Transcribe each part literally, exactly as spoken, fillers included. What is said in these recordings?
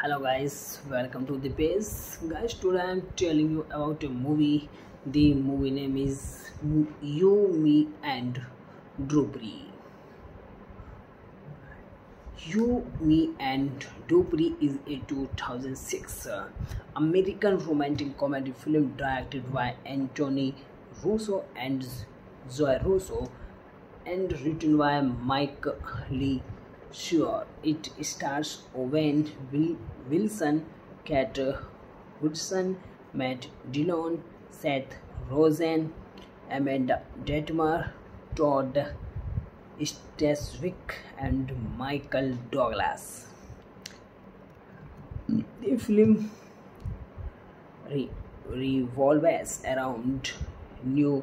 Hello guys, welcome to the page. Guys, today I am telling you about a movie. The movie name is You, Me and Dupree. You, Me and Dupree is a two thousand six American romantic comedy film directed by Anthony Russo and Zoe Russo and written by Mike LeSieur. Sure, it stars Owen Wilson, Kate Hudson, Matt Dillon, Seth Rogen, Amanda Detmer, Todd Stashwick, and Michael Douglas. The film re revolves around new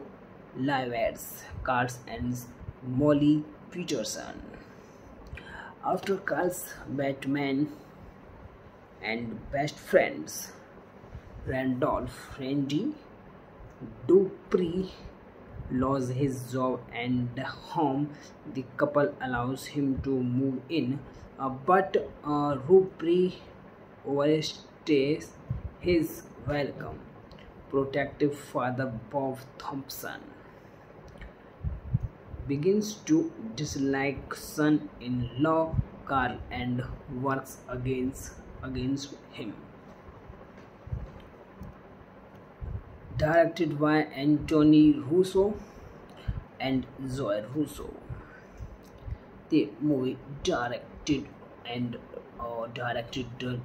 lives, Carl and Molly Peterson. After Carl's Batman and best friends Randolph Randy Dupree loses his job and home, the couple allows him to move in, uh, but uh, Dupree overstays his welcome. Protective father Bob Thompson begins to dislike son-in-law Carl and works against against him. Directed by Anthony Russo and Zoe Russo, the movie directed and uh, directed the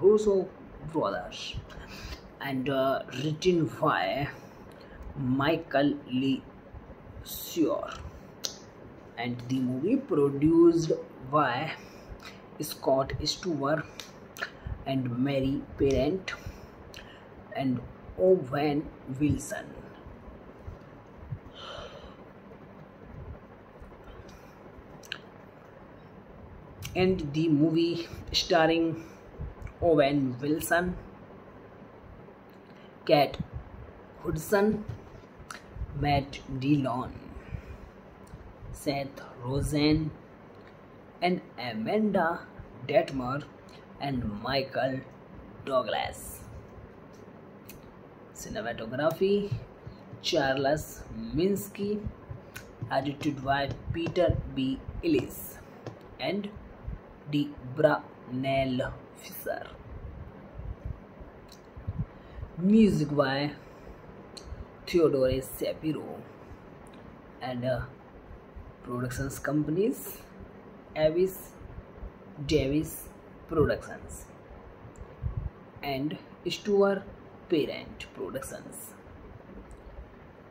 Russo brothers and uh, written by Michael LeSieur. Sure, and the movie produced by Scott Stewart and Mary Parent and Owen Wilson. And the movie starring Owen Wilson, Kate Hudson, Matt Dillon, Seth Rogen, and Amanda Detmer and Michael Douglas. Cinematography Charles Minsky, edited by Peter B. Ellis and Deborah Neil-Fisher. Music by Theodore Shapiro and uh, Productions Companies, Avis Davis Productions and Stuart Parent Productions.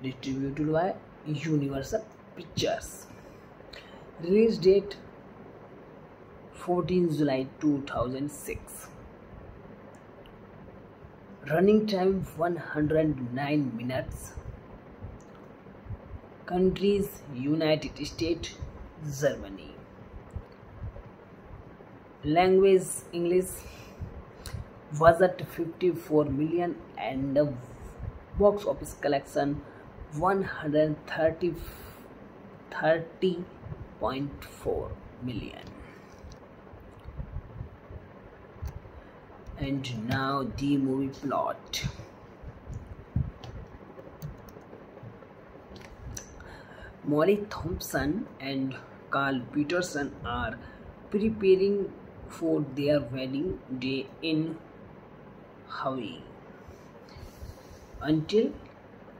Distributed by Universal Pictures. Release date fourteenth July two thousand six. Running time one hundred nine minutes. Countries United States, Germany. Language English. Budget fifty-four million and box office collection one hundred thirty point four million. And now the movie plot. Molly Thompson and Carl Peterson are preparing for their wedding day in Hawaii until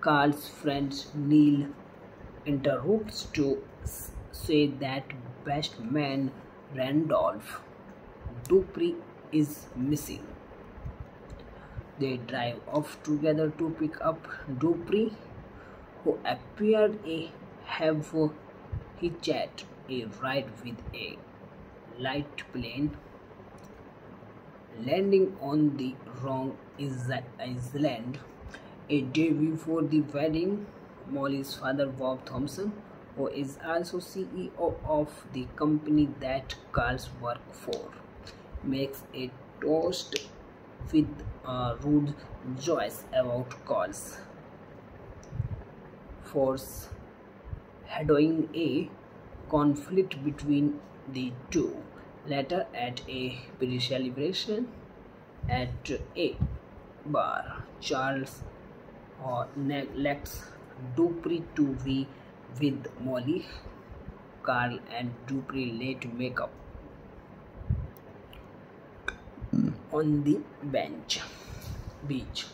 Carl's friend Neil interrupts to say that best man Randolph Dupree is missing. They drive off together to pick up Dupree, who appeared to have hitched a ride with a light plane, landing on the wrong island. A day before the wedding, Molly's father Bob Thompson, who is also C E O of the company that Carl's works for, makes a toast with uh, rude joys about Carl's force, foreshadowing a conflict between the two later at a British celebration at a bar, Charles uh, neglects Dupree to be with Molly. Carl and Dupree late make up on the bench beach.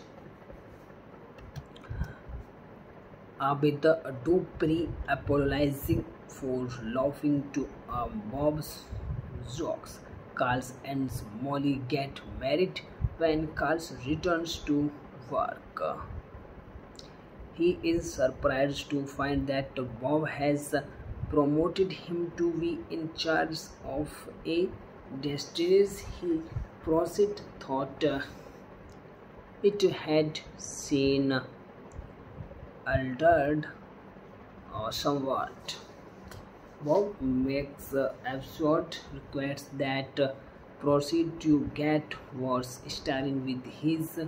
With Dupree apologizing for laughing to uh, Bob's jokes, Carl and Molly get married. When Carl returns to work, he is surprised to find that Bob has promoted him to be in charge of a distillery. He Prosit thought uh, it had seen altered uh, somewhat. Bob makes uh, absurd requests that uh, proceed to get worse, starting with his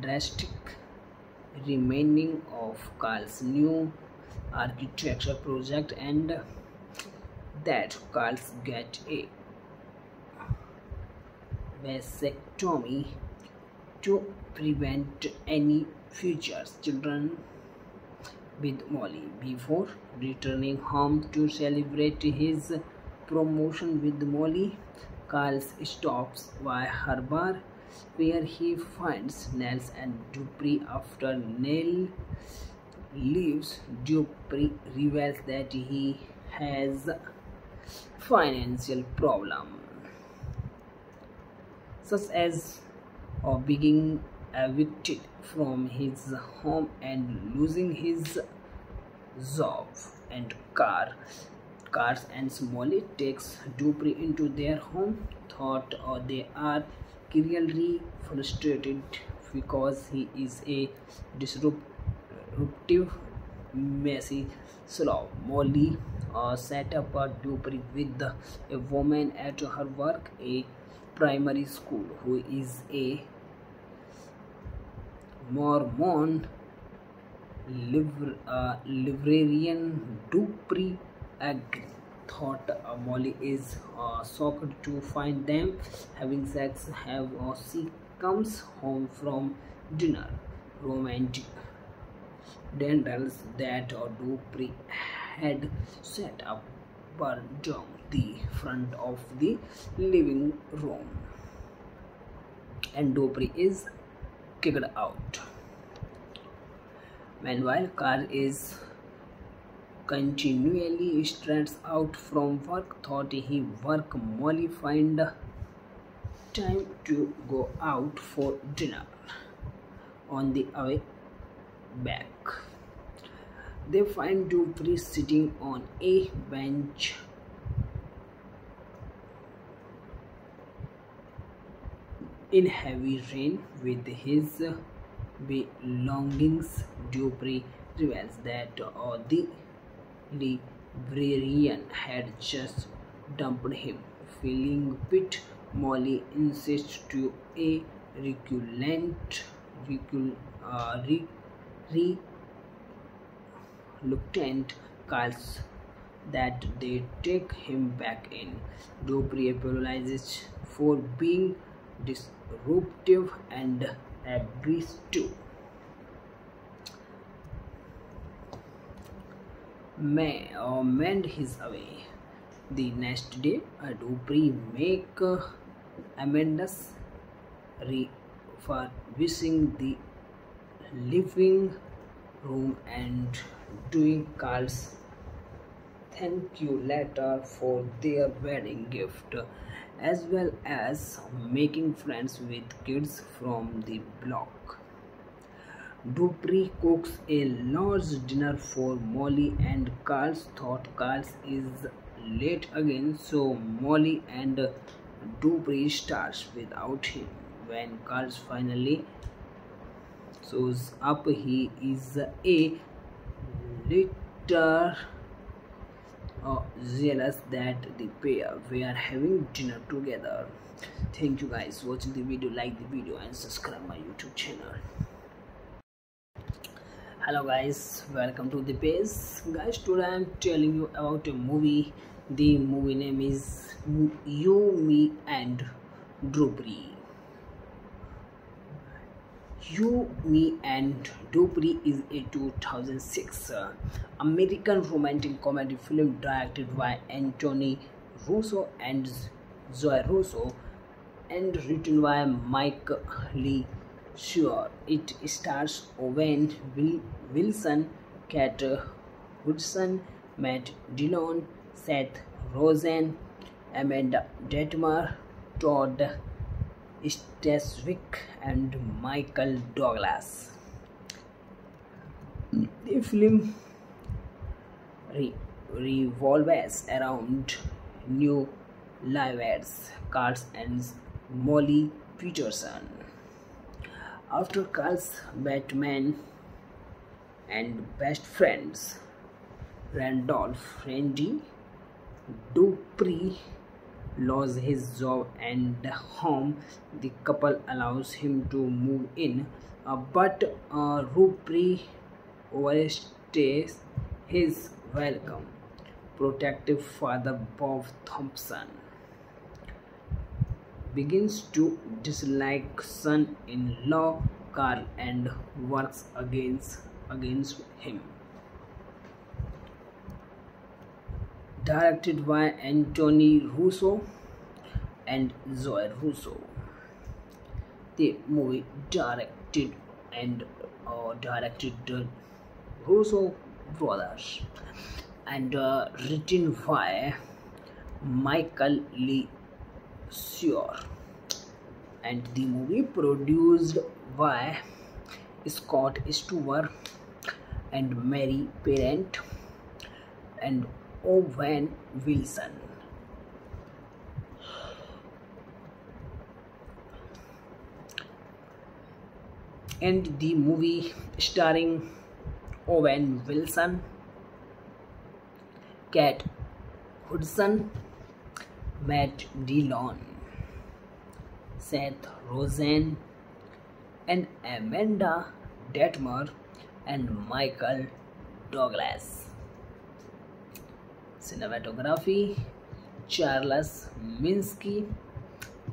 drastic renaming of Carl's new architecture project and that Carl's get a vasectomy to prevent any future children with Molly. Before returning home to celebrate his promotion with Molly, Carl stops by her bar where he finds Nels and Dupree. After Nell leaves, Dupree reveals that he has financial problems, such as uh, being evicted from his home and losing his job and car. Carl and Molly takes Dupree into their home, thought uh, they are clearly frustrated because he is a disruptive, messy slob. Molly uh, set up uh, Dupree with a woman at her work, a primary school, who is a Mormon liber, uh, librarian. Dupree agreed. Thought uh, Molly is uh, shocked to find them having sex. Have uh, she comes home from dinner, romantic dangles that uh, Dupree had set up burned down the front of the living room, and Dupree is kicked out. Meanwhile, Carl is continually stressed out from work. Thought he work, Molly find time to go out for dinner. On the way back, they find Dupree sitting on a bench in heavy rain with his belongings. Dupree reveals that uh, the librarian had just dumped him. Feeling pit, Molly insists to a reculant, recul, uh, re, re, reluctant Carl's that they take him back in. Dupree apologizes for being disruptive and agrees to may uh, mend his way. The next day, uh, Dupree make uh, Amanda's refurbishing the living room and doing Carl's thank you letter for their wedding gift, as well as making friends with kids from the block. Dupree cooks a large dinner for Molly and Carl. Thought Carl is late again, so Molly and Dupree starts without him. When Carl finally shows up, he is a little Uh, jealous that the pair were having dinner together. Thank you guys for watching the video. Like the video and subscribe my YouTube channel. Hello guys, welcome to the page. Guys, today I am telling you about a movie The movie name is You, Me and Dupree. You, Me and Dupree is a two thousand six uh, American romantic comedy film directed by Anthony Russo and Zoe Russo and written by Mike LeSieur. It stars Owen Wilson, Kate Hudson, Matt Dillon, Seth Rogen, Amanda Detmer, Todd Stashwick, and Michael Douglas. The film re revolves around new lives, Carl and Molly Peterson. After Carl's Batman and best friends Randolph Randy Dupree loses his job and home, the couple allows him to move in, uh, but uh, Dupree overstays his welcome. Protective father Bob Thompson begins to dislike son-in-law Carl and works against against him. Directed by Anthony Russo and Zoe Russo, the movie directed and uh, directed the Russo brothers and uh, written by Michael LeSieur, and the movie produced by Scott Stewart and Mary Parent and Owen Wilson. And the movie starring Owen Wilson, Kate Hudson, Matt Dillon, Seth Rogen, and Amanda Detmer and Michael Douglas. Cinematography Charles Minsky,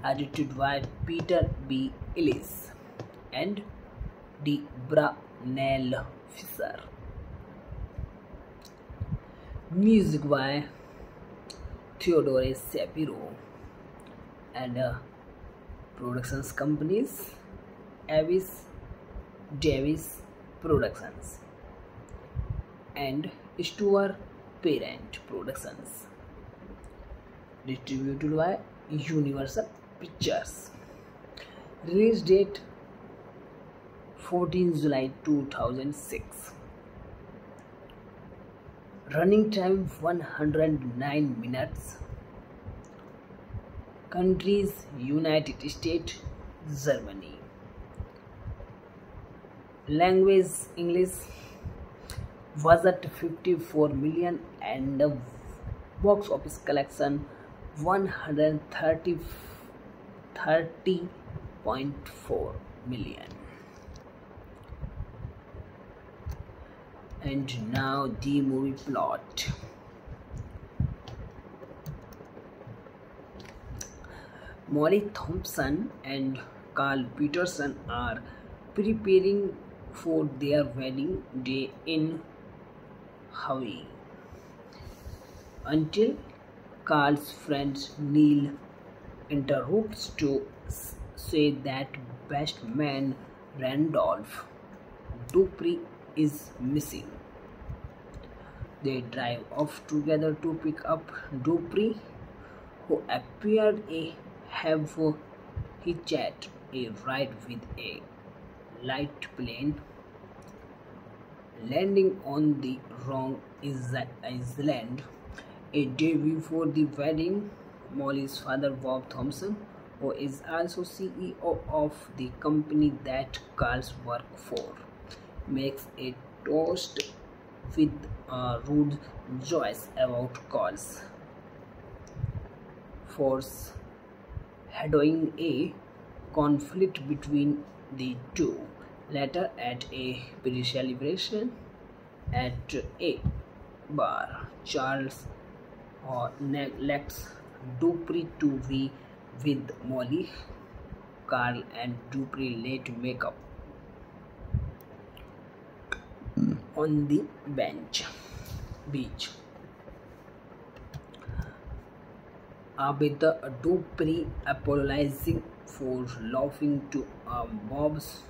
edited by Peter B. Ellis and Deborah Neil-Fisher. Music by Theodore Shapiro and uh, productions companies Avis Davis Productions and Stuart Parent Productions. Distributed by Universal Pictures. Release date fourteenth July two thousand six. Running time one hundred nine minutes. Countries United States, Germany. Language English. Budget fifty-four million and the box office collection one hundred thirty point four million. And now the movie plot. Molly Thompson and Carl Peterson are preparing for their wedding day in Hawaii until Carl's friend Neil interrupts to say that best man Randolph Dupree is missing. They drive off together to pick up Dupree, who appeared to have hitched a ride with a light plane, landing on the wrong island. A day before the wedding, Molly's father Bob Thompson, who is also C E O of the company that Carl's works for, makes a toast with uh, rude Joyce about Carl's force, foreshadowing a conflict between the two. Later, at a pre celebration at a bar, Charles और neglects Dupree to be with Molly, Carl and Dupree late makeup on the bench beach. With Dupree apologizing for laughing to uh, Bob's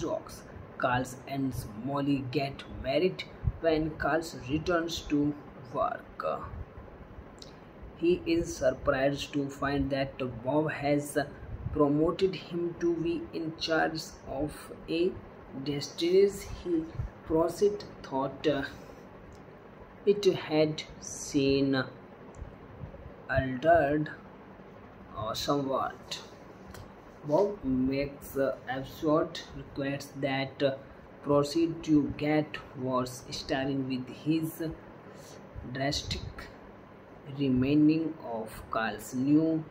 jokes, Carl and Molly get married. When Carl returns to work, he is surprised to find that Bob has promoted him to be in charge of a distillery. He Prosit thought uh, it had seen altered uh, somewhat. Bob makes uh, absurd requests that uh, proceed to get worse, starting with his drastic renaming of Carl's new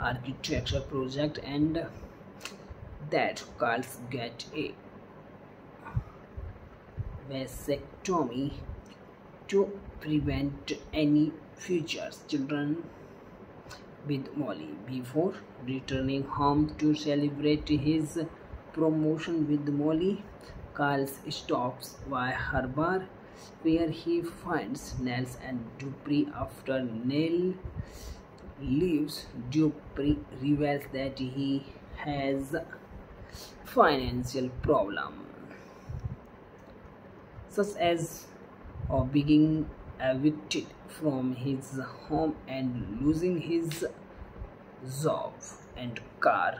architecture project and that Carl's get a vasectomy to prevent any future children with Molly before returning home to celebrate his promotion with Molly. Carl stops by her bar where he finds Nels and Dupree. After Nell leaves, Dupree reveals that he has financial problems, such as uh, being evicted from his home and losing his job and car.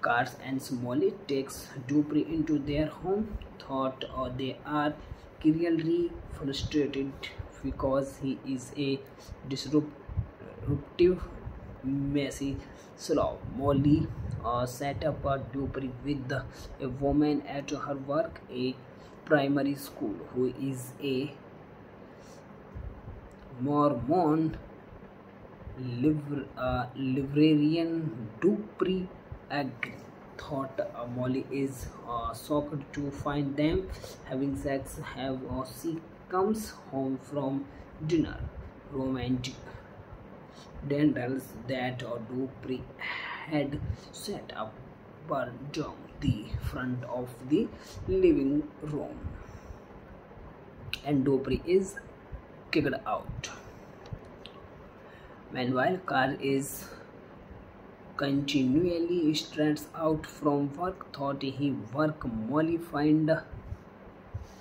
Carl and Molly takes Dupree into their home, thought uh, they are clearly frustrated because he is a disruptive, messy slob. Molly uh, set up uh, Dupree with a woman at her work, a primary school, who is a Mormon liber, uh, librarian. Dupree agreed. Thought uh, Molly is uh, shocked to find them having sex. Have uh, she comes home from dinner, romantic dangles that uh, Dupree had set up burned down the front of the living room, and Dupree is kicked out. Meanwhile, Carl is continually stressed out from work. Thought he work, Molly find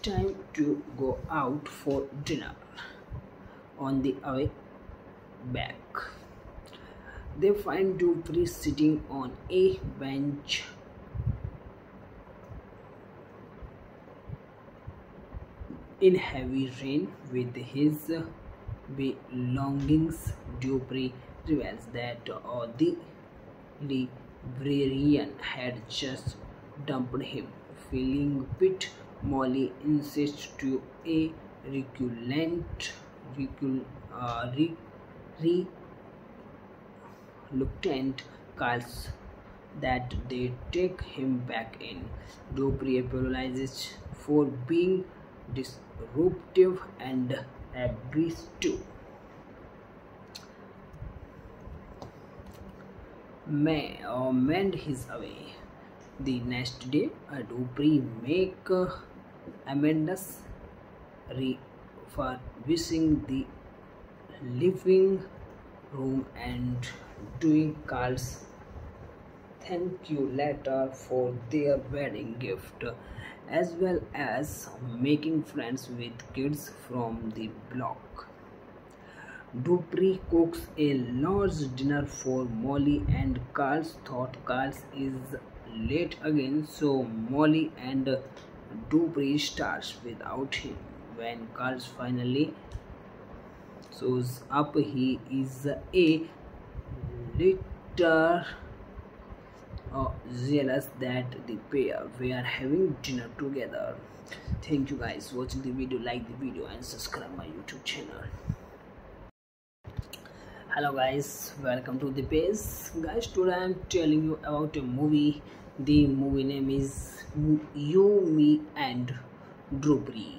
time to go out for dinner. On the way back, they find Dupree sitting on a bench in heavy rain with his belongings. Dupree reveals that uh, the librarian had just dumped him. Feeling pit, Molly insists to a reculant, recul, uh, re, re, reluctant Carl's that they take him back in. Dupree apologizes for being disruptive and agrees to may uh, mend his way. The next day, uh, Dupree make uh, Amanda's refurbishing the living room and doing Carl's thank you letter for their wedding gift, as well as making friends with kids from the block. Dupree cooks a large dinner for Molly and Carl. Thought Carl is late again, so Molly and Dupree starts without him. When Carl finally shows up, he is a litter Uh, jealous that the pair we are having dinner together. Thank you guys for watching the video. Like the video and subscribe my YouTube channel. Hello guys, welcome to the page. Guys, today I am telling you about a movie. The movie name is You, Me and Dupree.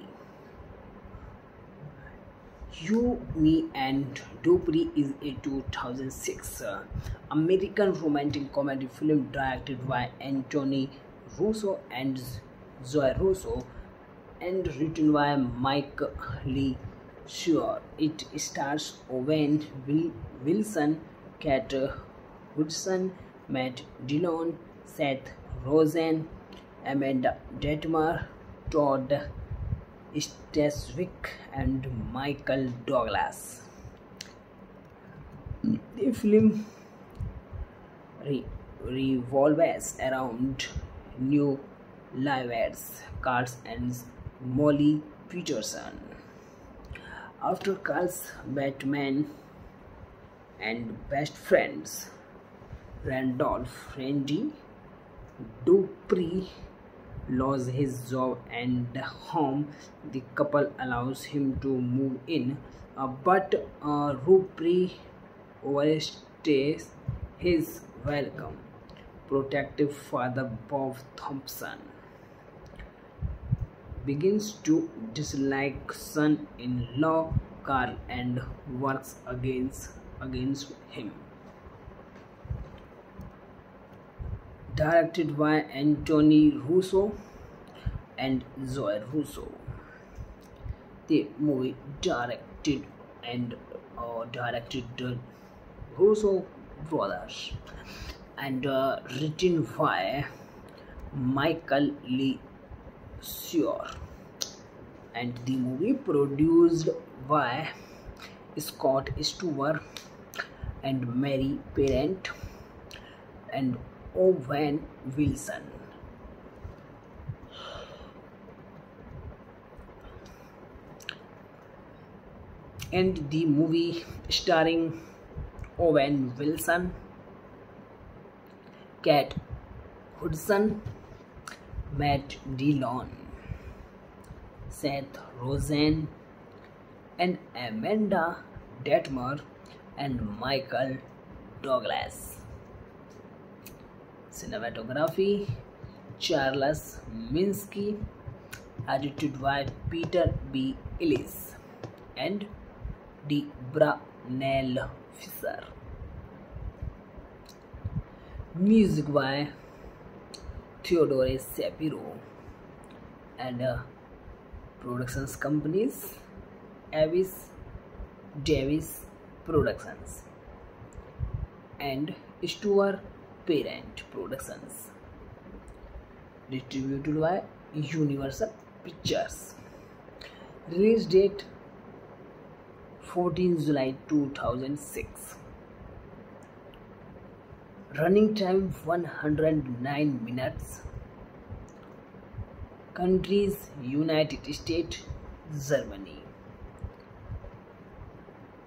You, Me and Dupree is a two thousand six uh, American romantic comedy film directed by Anthony Russo and Zoe Russo and written by Mike LeSieur. It stars Owen Wilson, Kate Hudson, Matt Dillon, Seth Rogen, Amanda Detmer, Todd Stashwick and Michael Douglas. The film re revolves around new lives, Carl and Molly Peterson. After Carl's Batman and best friends Randolph Randy Dupree loses his job and home, the couple allows him to move in, uh, but uh, Dupree overstays his welcome. Protective father Bob Thompson begins to dislike son-in-law Carl and works against against him. Directed by Anthony Russo and Zoe Russo, the movie directed and uh, directed the Russo brothers and uh, written by Michael LeSieur, and the movie produced by Scott Stewart and Mary Parent and Owen Wilson. And the movie starring Owen Wilson, Kate Hudson, Matt Dillon, Seth Rogen, and Amanda Detmer and Michael Douglas. Cinematography Charles Minsky, edited by Peter B. Ellis and Deborah Neil-Fisher. Music by Theodore Shapiro and uh, Productions Companies, Avis Davis Productions and Stuart Parent Productions. Distributed by Universal Pictures. Release date fourteenth July two thousand six. Running time one hundred nine minutes. Countries United States, Germany.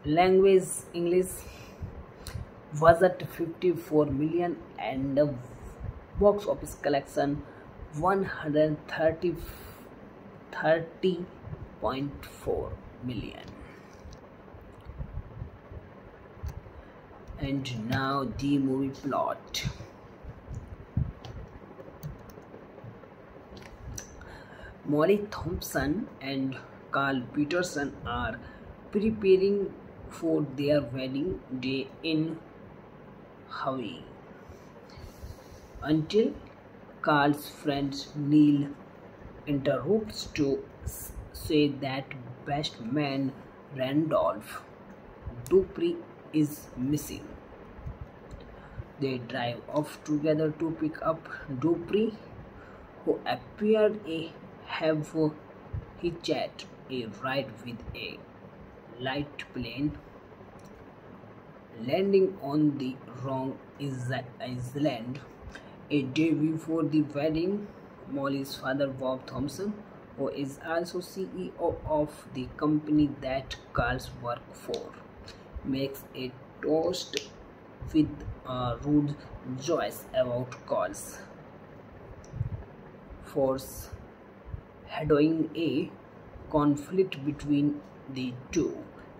Language English. Budget fifty-four million and the box office collection one hundred thirty point four million. And now the movie plot. Molly Thompson and Carl Peterson are preparing for their wedding day in Hawaii until Carl's friend Neil interrupts to say that best man Randolph Dupree is missing. They drive off together to pick up Dupree, who appeared to have hitched a ride with a light plane, landing on the wrong island. A day before the wedding, Molly's father Bob Thompson, who is also C E O of the company that Carl's works for, makes a toast with uh, rude joys about Carl's force, foreshadowing a conflict between the two.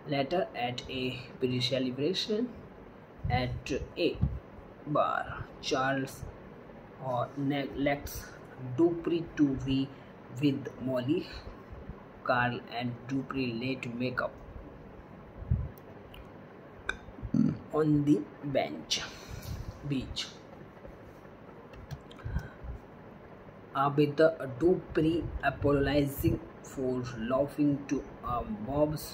Later, at a pre celebration at a bar, Charles uh, neglects Dupree to be with Molly. Carl and Dupree later make up on the bench beach. With the Dupree apologizing for laughing to uh, Bob's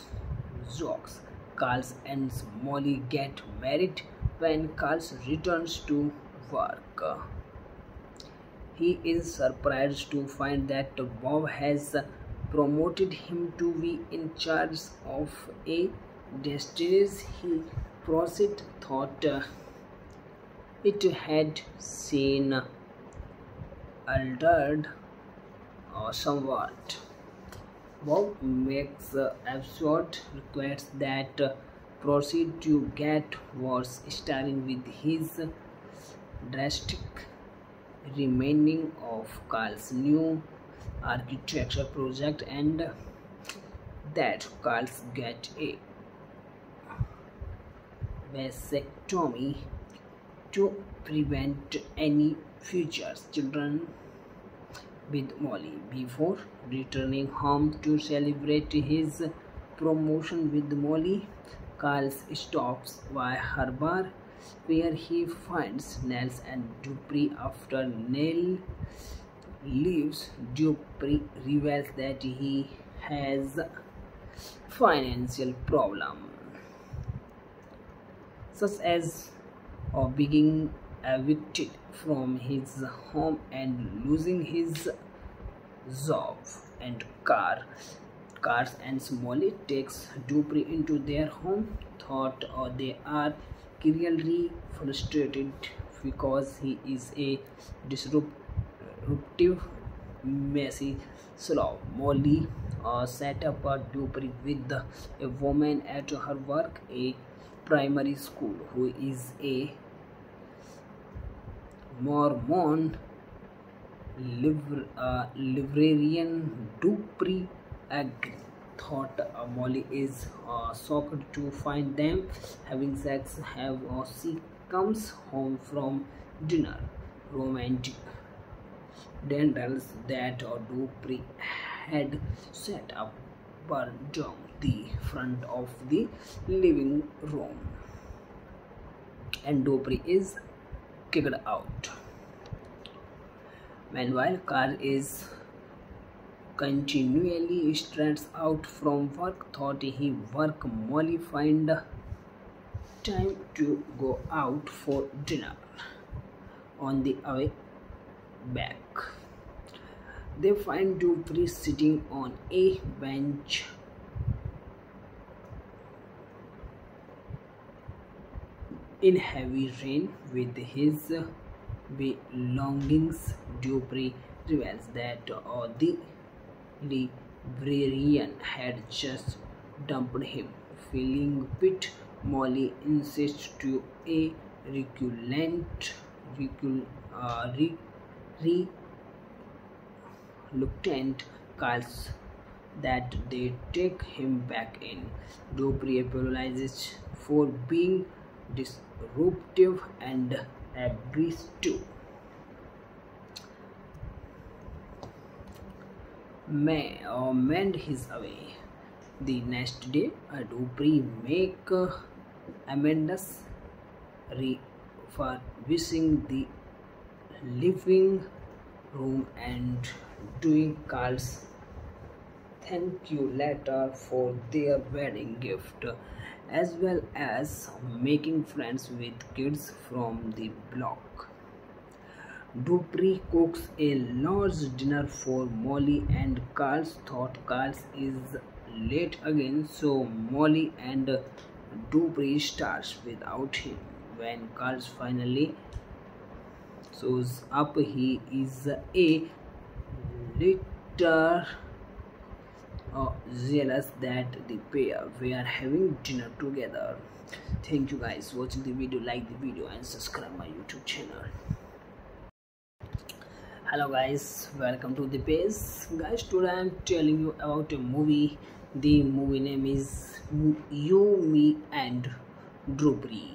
jokes, Carl and Molly get married. When Carl returns to work, he is surprised to find that Bob has promoted him to be in charge of a distillery. He first thought uh, it had seen altered uh, somewhat. Bob makes uh, absurd requests that uh, proceed to get worse, starting with his drastic renaming of Carl's new architecture project and that Carl's get a vasectomy to prevent any future children with Molly before returning home to celebrate his promotion with Molly. Carl stops by her bar where he finds Nels and Dupree. After Nell leaves, Dupree reveals that he has financial problem, such as uh, being evicted from his home and losing his job and car. Carl and Molly takes Dupree into their home, thought or they are clearly frustrated because he is a disruptive, messy slob. Molly uh, set up a Dupree with a woman at her work, a primary school, who is a Mormon. Liber, uh, librarian Dupree Agri thought uh, Molly is uh, shocked to find them having sex. Have uh, she comes home from dinner, romantic dangles that uh, Dupree had set up burned down the front of the living room, and Dupree is kicked out. Meanwhile, Carl is continually stressed out from work. Thought he work Molly find time to go out for dinner. On the way back, they find Dupree sitting on a bench in heavy rain with his belongings. Dupree reveals that uh, the librarian had just dumped him. Feeling pit, Molly insists to a reculant, recul, uh, re, re, reluctant calls that they take him back in. Dupree apologizes for being disruptive and agrees to may uh, mend his way. The next day, uh, Dupree make uh, Amanda's refurbishing the living room and doing Carl's thank you letter for their wedding gift, as well as making friends with kids from the block. Dupree cooks a large dinner for Molly and Carl. Thought Carl is late again, so Molly and Dupree starts without him. When Carl finally shows up, he is a little Uh, jealous that the pair we are having dinner together. Thank you guys for watching the video. Like the video and subscribe my YouTube channel. Hello guys, welcome to the page. Guys, today I am telling you about a movie. The movie name is You, Me and Dupree.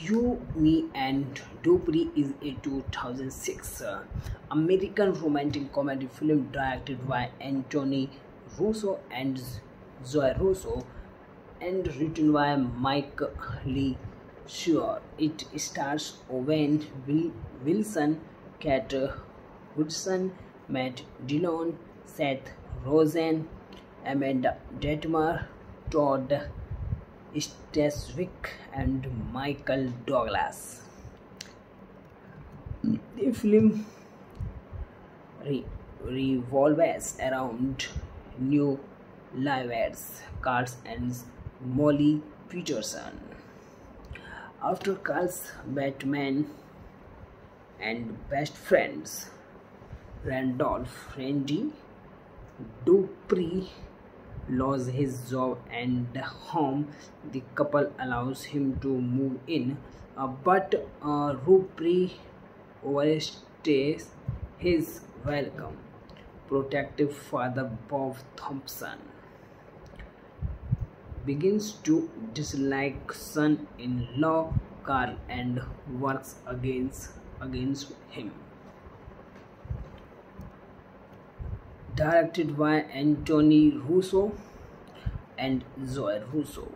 You, Me and Dupree is a two thousand six uh, American romantic comedy film directed by Anthony Russo and Zoe Russo, and written by Mike LeSieur. It stars Owen Wilson, Kate Hudson, Matt Dillon, Seth Rogen, Amanda Detmer, Todd Stashwick, and Michael Douglas. The film re revolves around new lives, Carl and Molly Peterson. After Carl's Batman and best friends Randolph Randy Dupree loses his job and home, the couple allows him to move in, uh, but uh, Dupree overstays his welcome. Protective father Bob Thompson begins to dislike son-in-law Carl and works against against him. Directed by Anthony Russo and Zoe Russo,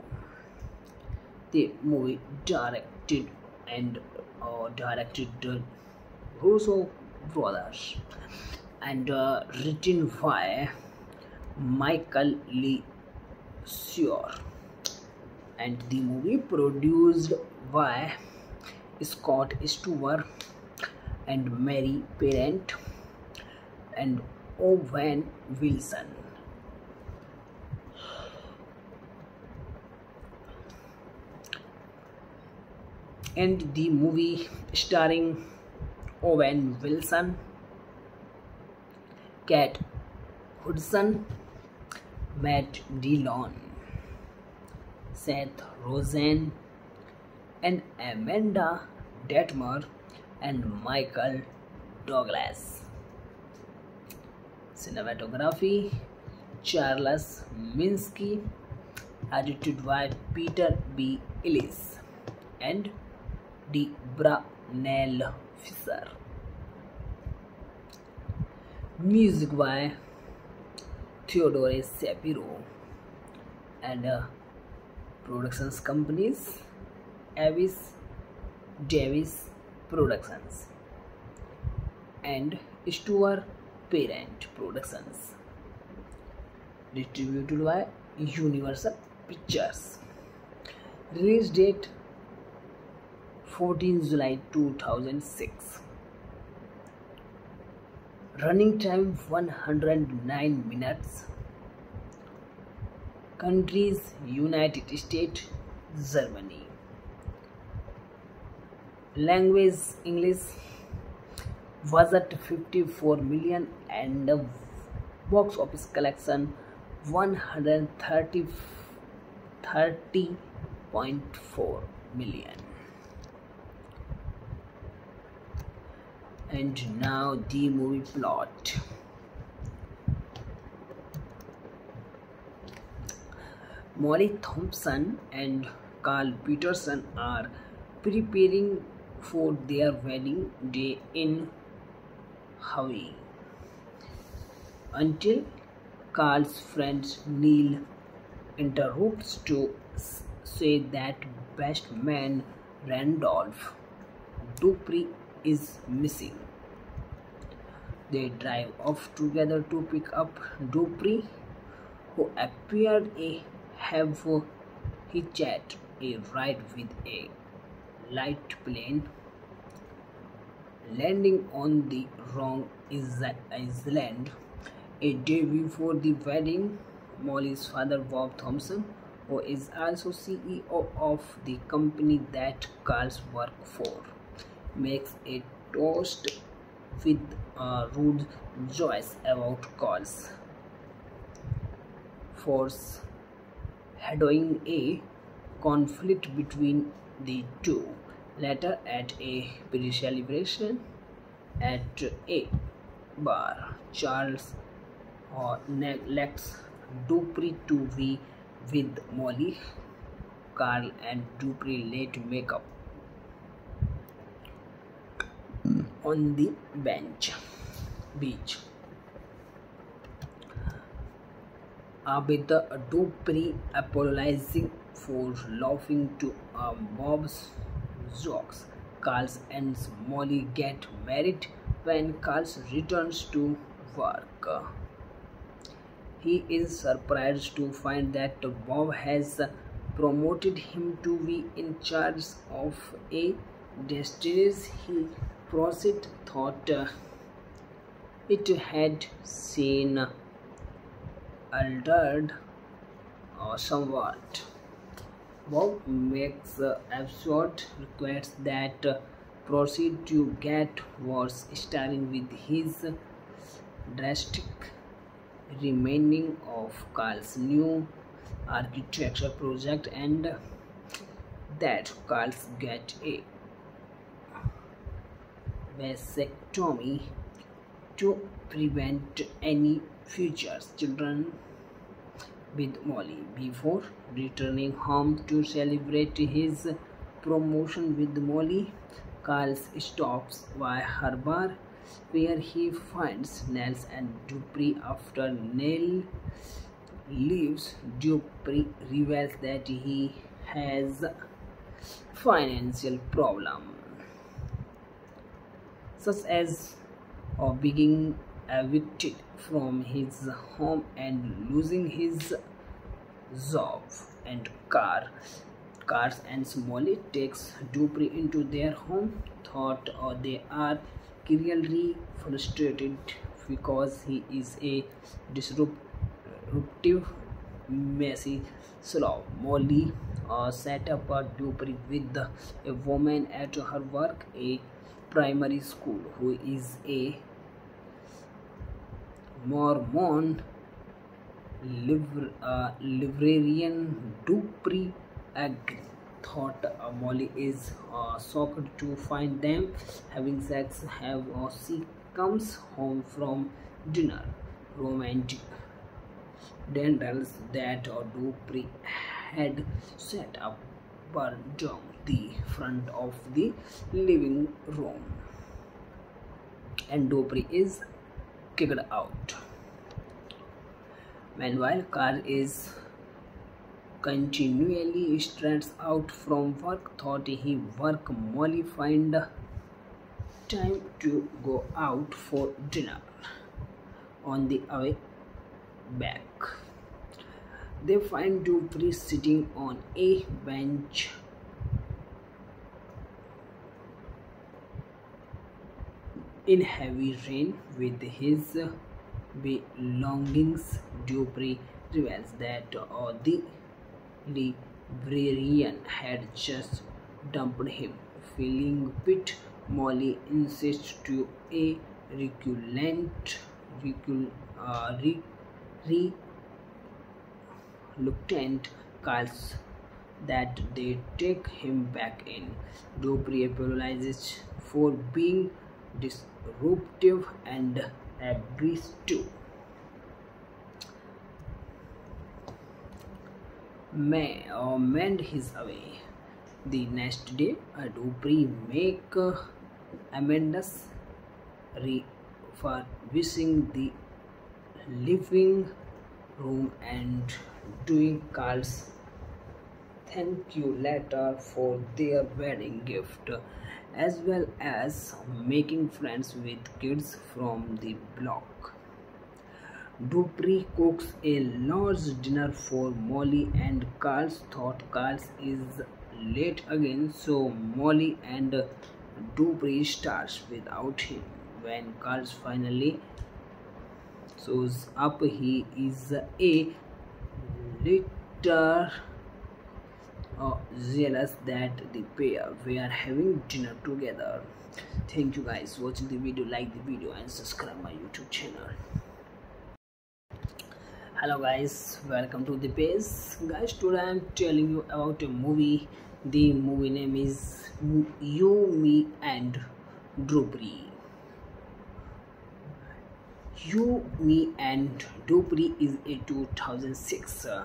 the movie directed and uh, directed the Russo brothers and uh, written by Michael LeSieur, and the movie produced by Scott Stewart and Mary Parent and Owen Wilson. And the movie starring Owen Wilson, Kate Hudson, Matt Dillon, Seth Rogen, and Amanda Detmer and Michael Douglas. Cinematography Charles Minsky, edited by Peter B. Ellis and Deborah Neil-Fisher. Music by Theodore Shapiro and uh, productions companies Avis Davis Productions and Stuart Parent Productions. Distributed by Universal Pictures. Release date fourteenth July two thousand six. Running time one hundred nine minutes. Countries United States, Germany. Language English. Budget fifty-four million and the box office collection one hundred thirty point four million. And now the movie plot. Molly Thompson and Carl Peterson are preparing for their wedding day in Hawaii until Carl's friend Neil interrupts to say that best man Randolph Dupree is missing. They drive off together to pick up Dupree, who appeared a have he chat a ride with a light plane, landing on the wrong island. A day before the wedding, Molly's father Bob Thompson, who is also C E O of the company that Carl's works for, makes a toast with a rude joys about Carl's force, foreshadowing a conflict between the two. Later, at a British celebration at a bar, Charles uh, neglects Dupree to be with Molly. Carl and Dupree late make up mm. on the bench beach. with Dupree apologizing for laughing to a mob's jokes. Carl and Molly get married when Carl returns to work. He is surprised to find that Bob has promoted him to be in charge of a distillery. He proceeded thought it had seen altered uh, somewhat. Bob makes uh, absurd requests that uh, proceed to get worse, starting with his drastic renaming of Carl's new architecture project and that Carl's get a vasectomy to prevent any future children with Molly before returning home to celebrate his promotion with Molly. Carl stops by her bar where he finds Nels and Dupree. After Nell leaves, Dupree reveals that he has financial problem, such as or being evicted from his home and losing his job and car. Cars and Smalley takes Dupree into their home, thought or they are clearly frustrated because he is a disruptive, messy slob. Molly uh, set up a Dupree with a woman at her work, a primary school, who is a Mormon Liber, uh, librarian. Dupree agreed. Thought uh, Molly is uh, shocked to find them having sex. Have or uh, she comes home from dinner, romantic dentals that uh, Dupree had set up burned down the front of the living room, and Dupree is kicked out. Meanwhile, Carl is continually stressed out from work. Thought he work, Molly find time to go out for dinner. On the way back, they find Dupree sitting on a bench in heavy rain with his belongings. Dupree reveals that uh, the librarian had just dumped him. Feeling pit, Molly insists to a reluctant, recul, uh, re, re, reluctant calls that they take him back in. Dupree apologizes for being disruptive and agrees to may or mend his way. The next day, Dupree make uh, Amanda's refurbishing the living room and doing Carl's thank you letter for their wedding gift, as well as making friends with kids from the block. Dupree cooks a large dinner for Molly and Carl. Thought Carl is late again, so Molly and Dupree starts without him. When Carl finally shows up, he is a little Uh, jealous that the pair were having dinner together. Thank you guys for watching the video. Like the video and subscribe my YouTube channel. Hello guys, welcome to the page. Guys, today I am telling you about a movie. The movie name is You, Me and Dupree. You, Me and Dupree is a two thousand six uh,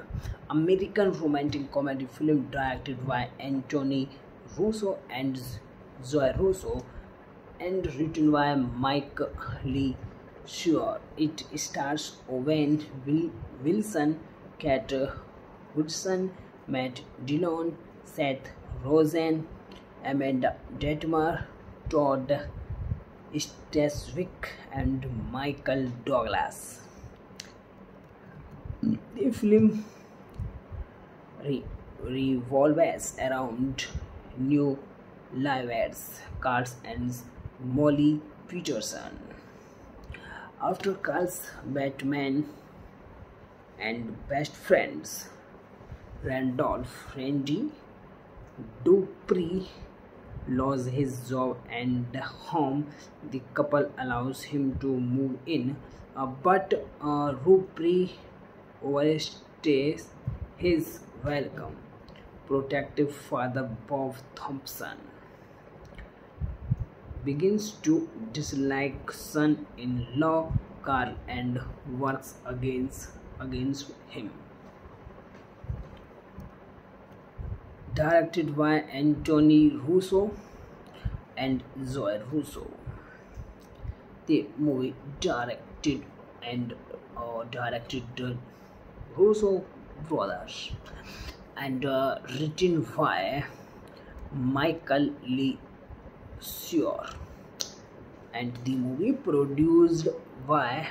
American romantic comedy film directed by Anthony Russo and Zoe Russo and written by Mike LeSieur. It stars Owen Wilson, Kate Hudson, Matt Dillon, Seth Rogen, Amanda Detmer, Todd Stashwick, and Michael Douglas. The film re revolves around new lives, Carl and Molly Peterson. After Carl's Batman and best friends Randolph Randy Dupree loses his job and home, the couple allows him to move in, uh, but uh, Dupree overstays his welcome. Protective father Bob Thompson begins to dislike son-in-law Carl and works against against him. Directed by Anthony Russo and Zoe Russo, the movie directed and uh, directed the Russo brothers and uh, written by Michael LeSieur, and the movie produced by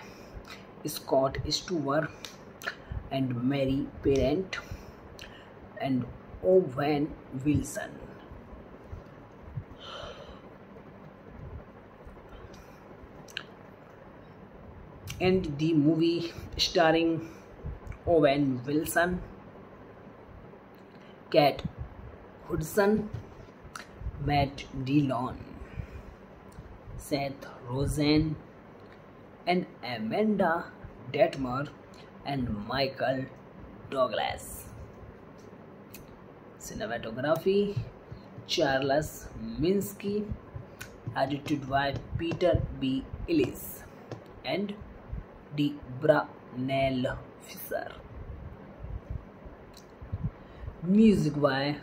Scott Stewart and Mary Parent and Owen Wilson. And the movie starring Owen Wilson, Kate Hudson, Matt Dillon, Seth Rogen, and Amanda Detmer, and Michael Douglas. Cinematography Charles Minsky, edited by Peter B. Ellis and Deborah Neil-Fisher. Music by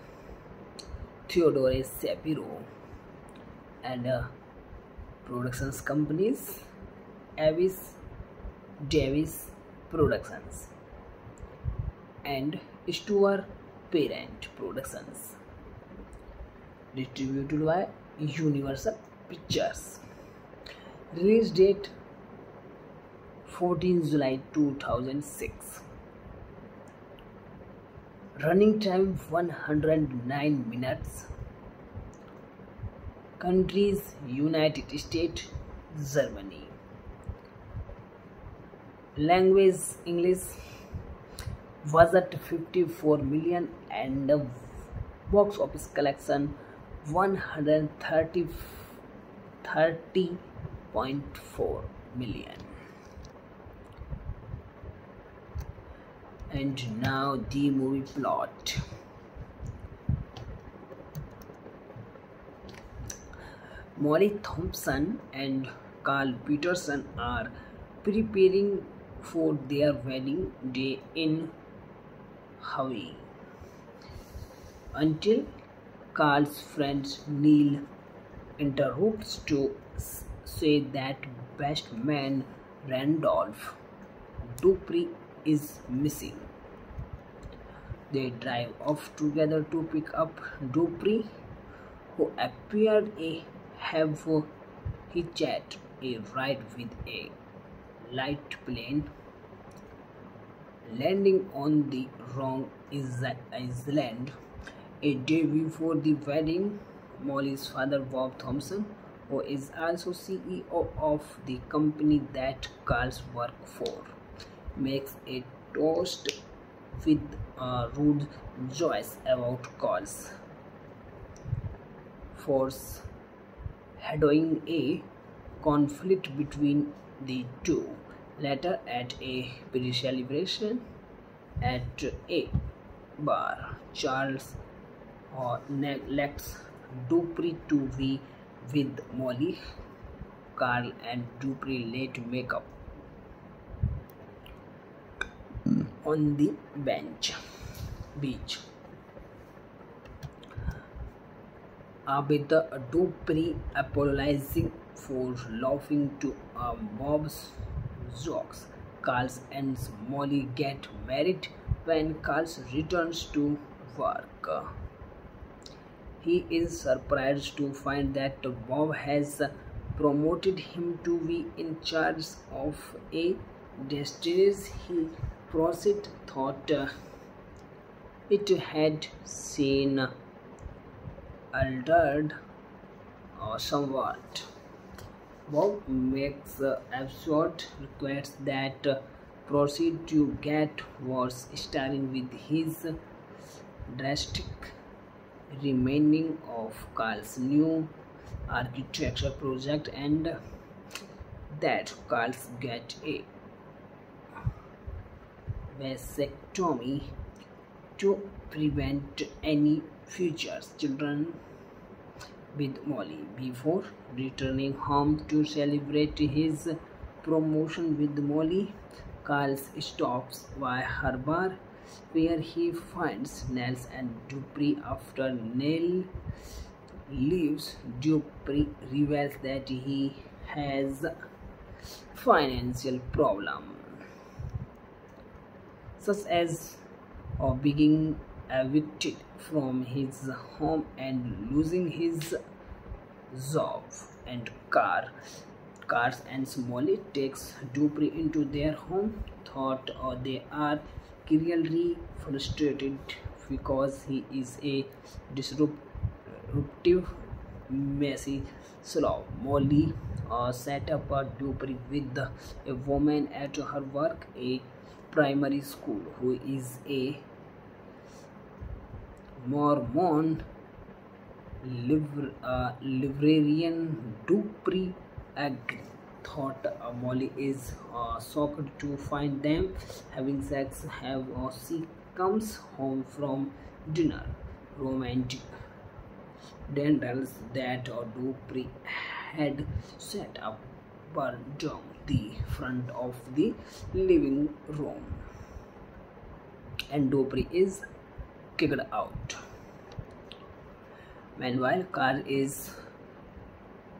Theodore Shapiro and uh, productions companies Avis Davis Productions and Stuart Parent Productions. Distributed by Universal Pictures. Release date fourteenth July two thousand six. Running time one hundred nine minutes. Countries United States, Germany. Language English. Budget fifty-four million and the box office collection one hundred thirty point four million. And now the movie plot. Molly Thompson and Carl Peterson are preparing for their wedding day in Hawaii until Carl's friend Neil interrupts to say that best man Randolph Dupree is missing. They drive off together to pick up Dupree, who appeared a have he chat a ride with a light plane, landing on the wrong island. A day before the wedding, Molly's father Bob Thompson, who is also C E O of the company that Carl's works for, makes a toast with a rude Joyce about Carl's force, foreshadowing a conflict between the two. Later, at a British celebration at a bar, Charles uh, neglects Dupree to be with Molly. Carl and Dupree late make up mm. on the bench beach. With Dupree apologizing for laughing to uh, Bob's Jocks. Carl and Molly get married when Carl returns to work. He is surprised to find that Bob has promoted him to be in charge of a distillery. He Prosit thought it had seen altered or somewhat. Bob makes uh, absurd requests that uh, proceed to get worse, starting with his drastic renaming of Carl's new architecture project and that Carl's get a vasectomy to prevent any future children with Molly before returning home to celebrate his promotion with Molly. Carl stops by her bar where he finds Nels and Dupree. After Nell leaves, Dupree reveals that he has financial problem, such as or being evicted from his home and losing his job and car. Cars and Smalley takes Dupree into their home, thought or they are clearly frustrated because he is a disruptive, messy slob. Molly uh, set up a Dupree with a woman at her work, a primary school, who is a Mormon. Libra, uh, librarian Dupree Agri thought uh, Molly is uh, shocked to find them having sex. Have or uh, she comes home from dinner, romantic dentals that uh, Dupree had set up burned down the front of the living room, and Dupree is kicked out. Meanwhile, Carl is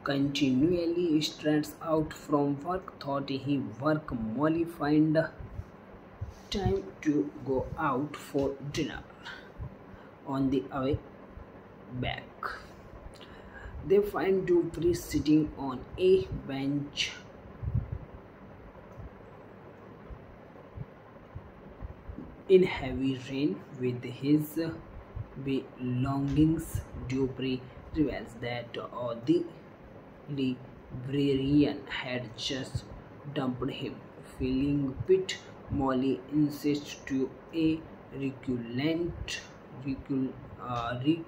continually stressed out from work. Thought he work, Molly find time to go out for dinner. On the way back, they find Dupree sitting on a bench in heavy rain with his belongings. Dupree reveals that uh, the librarian had just dumped him. Feeling pit, Molly insists to a reculant, recul, uh, re,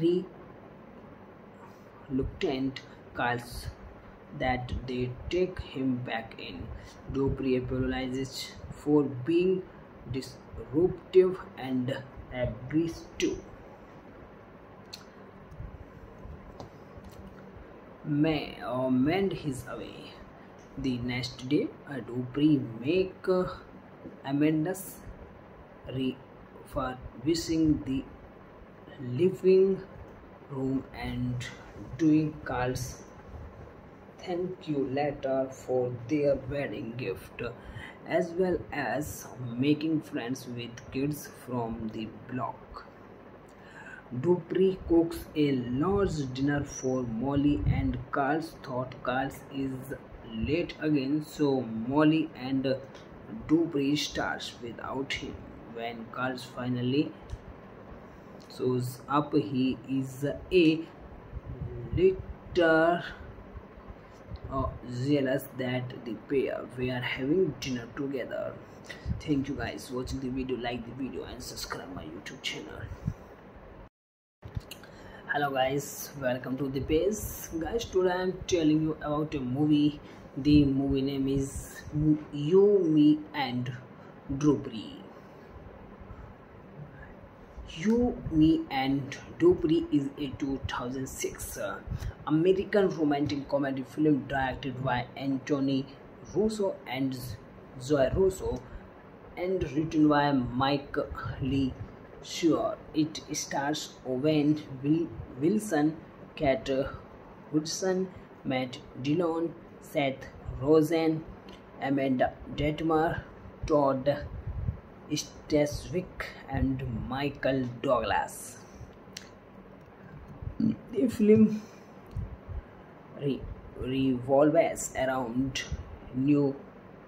re, reluctant calls that they take him back in. Dupree apologizes for being disruptive and agrees to may or mend his way. The next day, Dupree make uh, amendments refurbishing the living room and doing Carl's thank you letter for their wedding gift, as well as making friends with kids from the block. Dupree cooks a large dinner for Molly and Carl. Thought Carl is late again, so Molly and Dupree starts without him. When Carl finally shows up, he is a little Uh, jealous that the pair were having dinner together. Thank you guys for watching the video. Like the video and subscribe my YouTube channel. Hello guys, welcome to the page. Guys, today I am telling you about a movie. The movie name is You, Me and Dupree. You, Me and Dupree is a two thousand six uh, American romantic comedy film directed by Anthony Russo and Zoe Russo and written by Mike LeSieur. It stars Owen Wilson, Kate Hudson, Matt Dillon, Seth Rogen, Amanda Detmer, Todd Stashwick, and Michael Douglas. The film re revolves around New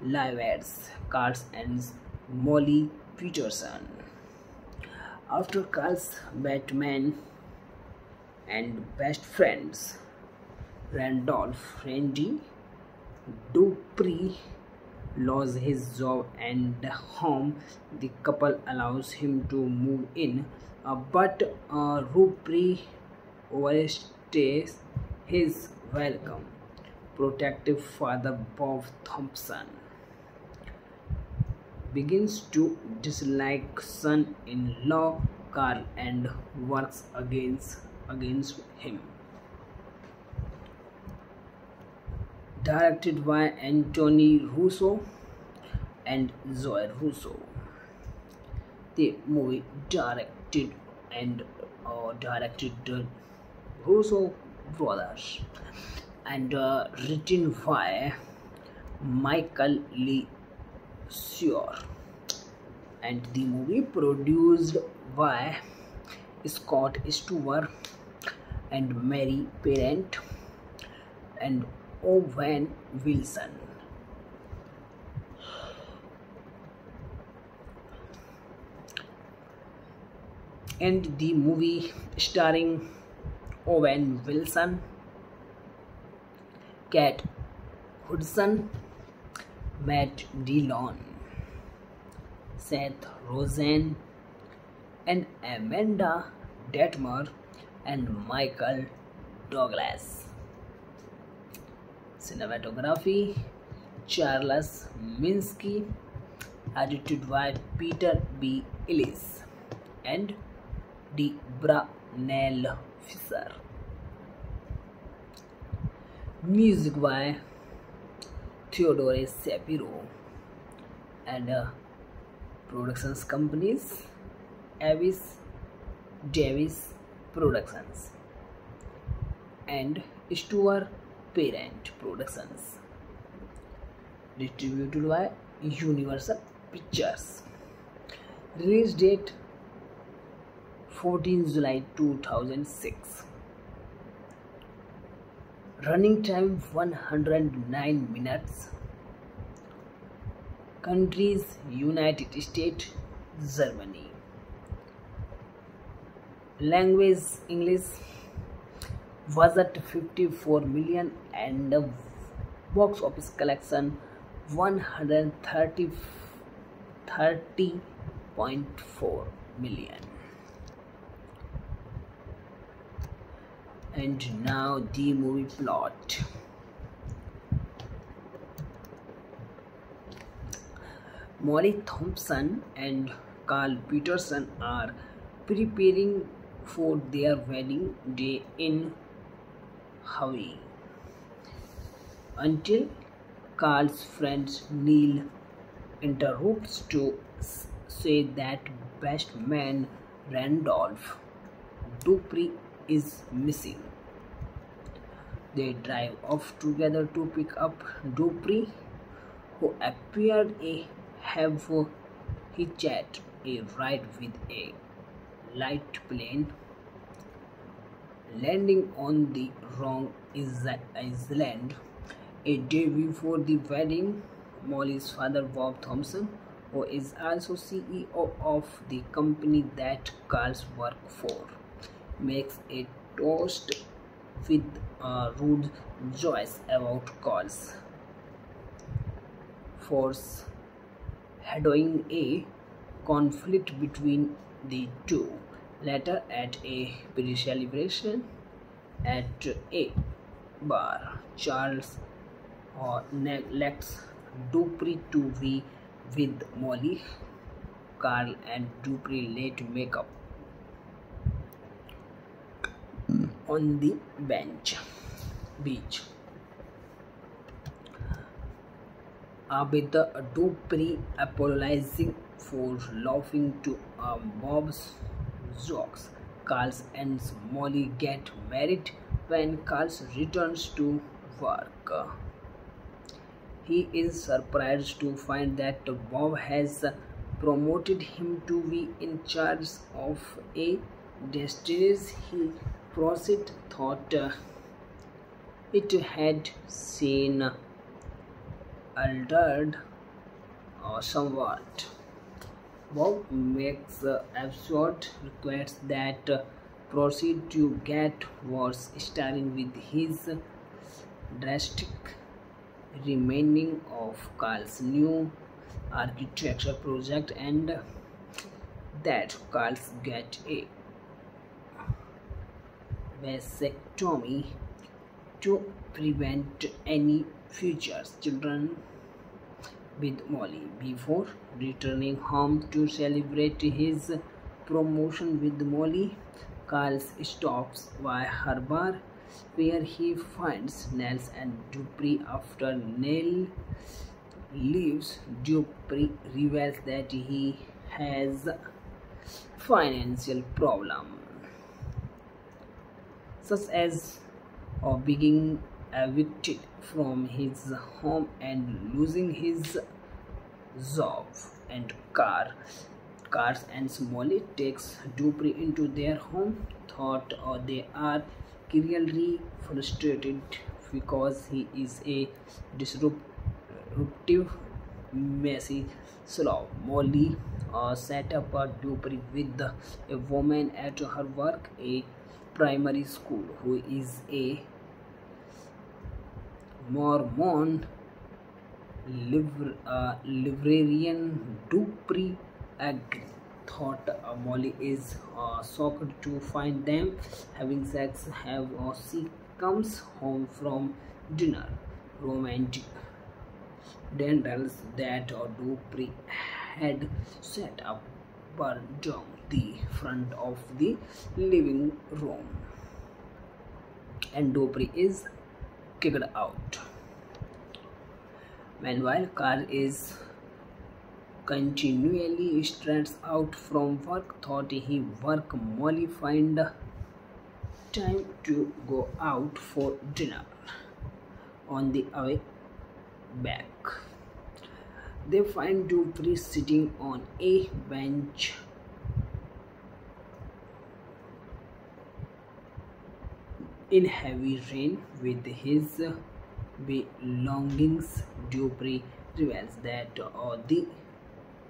Lives, Carl and Molly Peterson. After Carl's Batman and best friends Randolph Randy Dupree loses his job and home, the couple allows him to move in, uh, but uh, Dupree overstays his welcome. Protective father Bob Thompson begins to dislike son-in-law Carl and works against against him. Directed by Anthony Russo and Zoe Russo, the movie directed and uh, directed the Russo brothers and uh, written by Michael LeSieur, and the movie produced by Scott Stewart and Mary Parent and Owen Wilson. And the movie starring Owen Wilson, Kate Hudson, Matt Dillon, Seth Rogen, and Amanda Detmer and Michael Douglas. Cinematography Charles Minsky, edited by Peter B. Ellis and Deborah Neil-Fisher. Music by Theodore Shapiro and uh, Productions Companies, Avis Davis Productions and Stuart Parent Productions. Distributed by Universal Pictures. Release date fourteenth July two thousand six. Running time one hundred nine minutes. Countries United States, Germany. Language English. Budget fifty-four million and the box office collection one hundred thirty point four million. And now the movie plot. Molly Thompson and Carl Peterson are preparing for their wedding day in Hawaii until Carl's friend Neil interrupts to say that best man Randolph Dupree is missing. They drive off together to pick up Dupree, who appeared a have he chat a ride with a light plane, landing on the wrong island. A day before the wedding, Molly's father Bob Thompson, who is also C E O of the company that Carl's works for, makes a toast with a rude Joyce about Carl's force foreshadowing a conflict between the two. Later, at a British celebration at a bar, Charles uh, neglects Dupree to be with Molly. Carl and Dupree late make up mm. on the bench beach. With Dupree apologizing for laughing to uh, Bob's jokes, Carl and Molly get married when Carl returns to work. he is surprised to find that Bob has promoted him to be in charge of a destinies he Fawcett thought it had seen altered or somewhat. Bob makes absurd requests that proceed to get worse, starting with his drastic renaming of Carl's new architecture project and that Carl's get a vasectomy to prevent any future children with Molly before returning home to celebrate his promotion with Molly. Carl stops by her bar where he finds Nels and Dupree. After Nell leaves, Dupree reveals that he has financial problem, such as or being evicted from his home and losing his job and car. Cars and Smalley takes Dupree into their home, thought or they are clearly frustrated because he is a disruptive, messy slob. Molly uh, set up a Dupree with a woman at her work, a primary school, who is a Mormon liber, uh, librarian. Dupree agreed. Thought uh, Molly is uh, shocked to find them having sex. Have or she comes home from dinner, romantic dentals that uh, Dupree had set up burned down the front of the living room and Dupree is kicked out. Meanwhile, Carl is continually stressed out from work. Thought he work Molly find time to go out for dinner. On the way back, they find Dupree sitting on a bench in heavy rain with his belongings. Dupree reveals that uh, the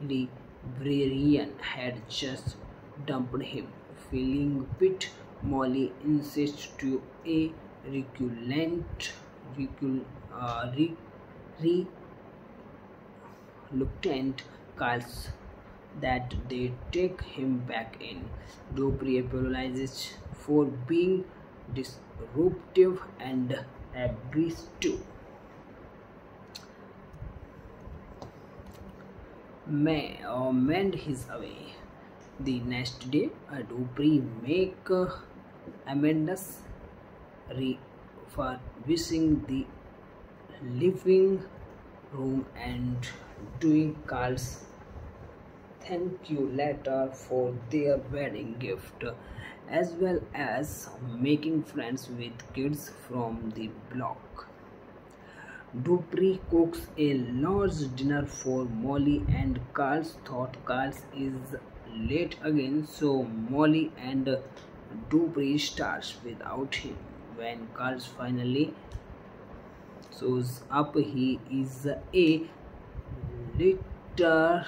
librarian had just dumped him. Feeling bit, Molly insists to a reculant, recul, uh, re, re, reluctant calls that they take him back in. Dupree apologizes for being disruptive and agrees to may or mend his way. The next day, Dupree make uh, amendments refurbishing the living room and doing Carl's thank you letter for their wedding gift, as well as making friends with kids from the block. Dupree cooks a large dinner for Molly and Carl. Thought Carl is late again, so Molly and Dupree starts without him. When Carl finally shows up, he is a litter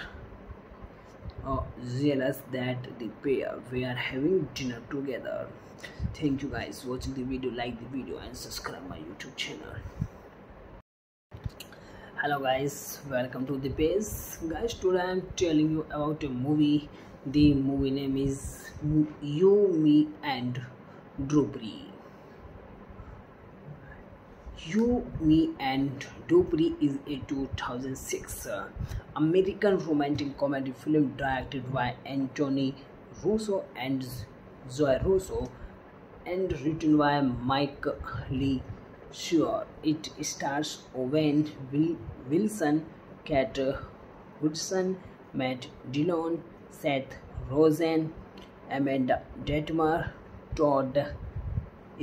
Uh, jealous that the pair were having dinner together. Thank you guys for watching the video. Like the video and subscribe my YouTube channel. Hello guys, welcome to the page. Guys, today I'm telling you about a movie. The movie name is You, Me and Dupree. You, Me and Dupree is a two thousand six uh, American romantic comedy film directed by Anthony Russo and Zoe Russo and written by Mike LeSieur. It stars Owen Wilson, Kate Hudson, Matt Dillon, Seth Rogen, Amanda Detmer, Todd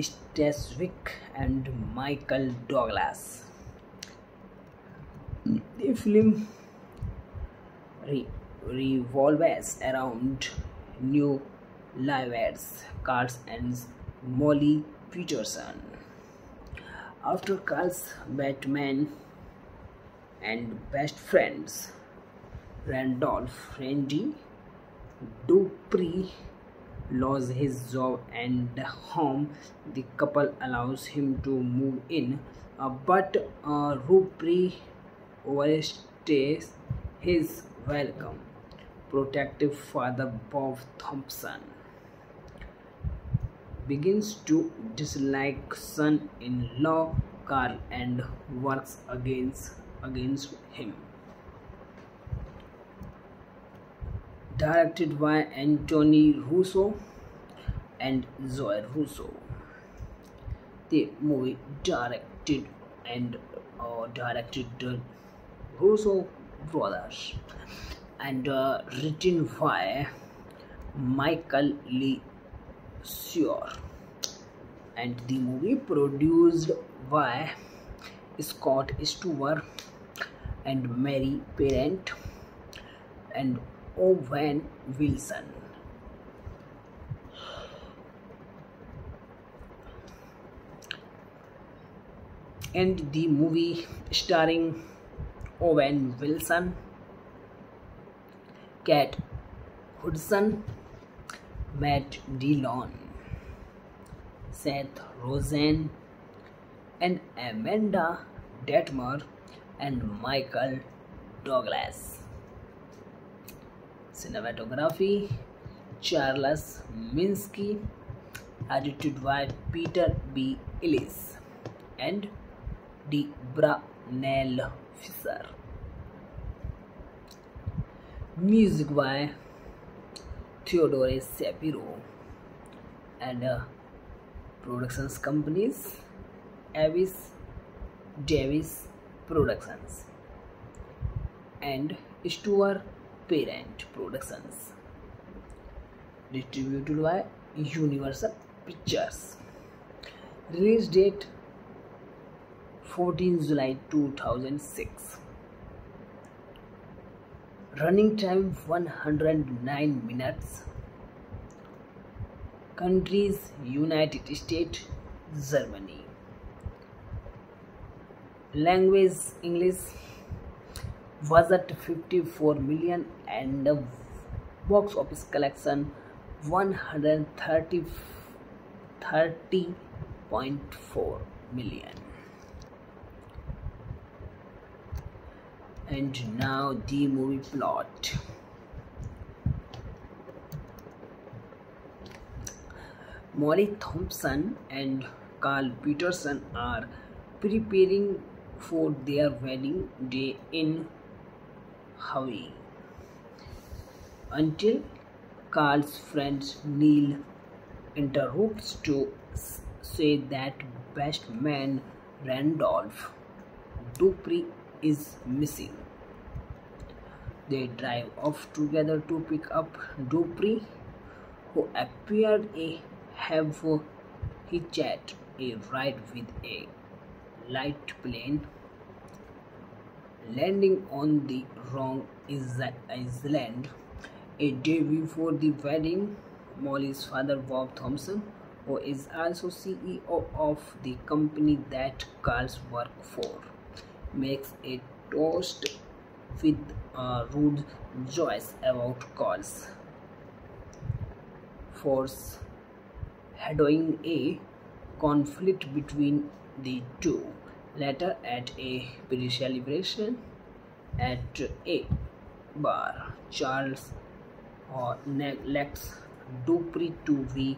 Stashwick and Michael Douglas. The film re revolves around New Livett's Carl and Molly Peterson. After Carl's Batman and best friends Randolph Randy Dupree loses his job and home, the couple allows him to move in, uh, but uh, Dupree overstays his welcome. Protective father Bob Thompson begins to dislike son-in-law Carl and works against against him. Directed by Anthony Russo and Zoe Russo, the movie directed and uh, directed the Russo brothers and uh, written by Michael LeSieur, and the movie produced by Scott Stewart and Mary Parent and Owen Wilson. And the movie starring Owen Wilson, Kate Hudson, Matt Dillon, Seth Rogen, and Amanda Detmer and Michael Douglas. Cinematography Charles Minsky, edited by Peter B. Ellis and Deborah Neil-Fisher. Music by Theodore Shapiro and uh, productions companies Avis Davis Productions and Stuart Parent Productions. Distributed by Universal Pictures. Release date fourteenth July two thousand six. Running time one hundred nine minutes. Countries United States, Germany. Language English. Budget fifty-four million and the box office collection one hundred thirty point four million. And now the movie plot. Molly Thompson and Carl Peterson are preparing for their wedding day in Hawaii until Carl's friend Neil interrupts to say that best man Randolph Dupree is missing. They drive off together to pick up Dupree, who appeared to have hitched a ride with a light plane, landing on the wrong island. A day before the wedding, Molly's father Bob Thompson, who is also C E O of the company that Carl's works for, makes a toast with uh, rude joys about Carl's force, foreshadowing a conflict between the two. Later, at a pre celebration at a bar, Charles uh, neglects Dupree to be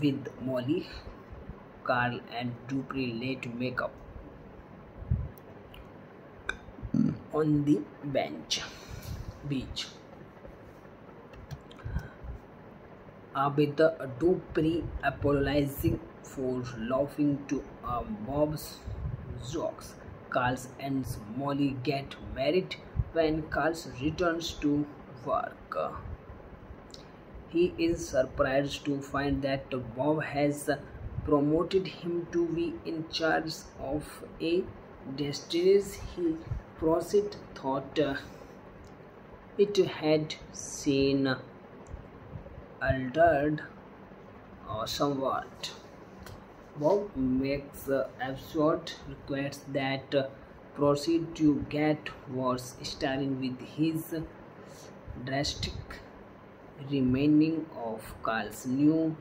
with Molly. Carl and Dupree late make up on the bench beach. Avis Davis apologizing for laughing to uh, Bob's jokes. Carl and Molly get married. When Carl returns to work, he is surprised to find that Bob has promoted him to be in charge of a distillery he Prosit thought uh, it had seen altered uh, somewhat. Bob makes uh, absurd requests that uh, proceed to get worse, starting with his drastic renaming of Carl's new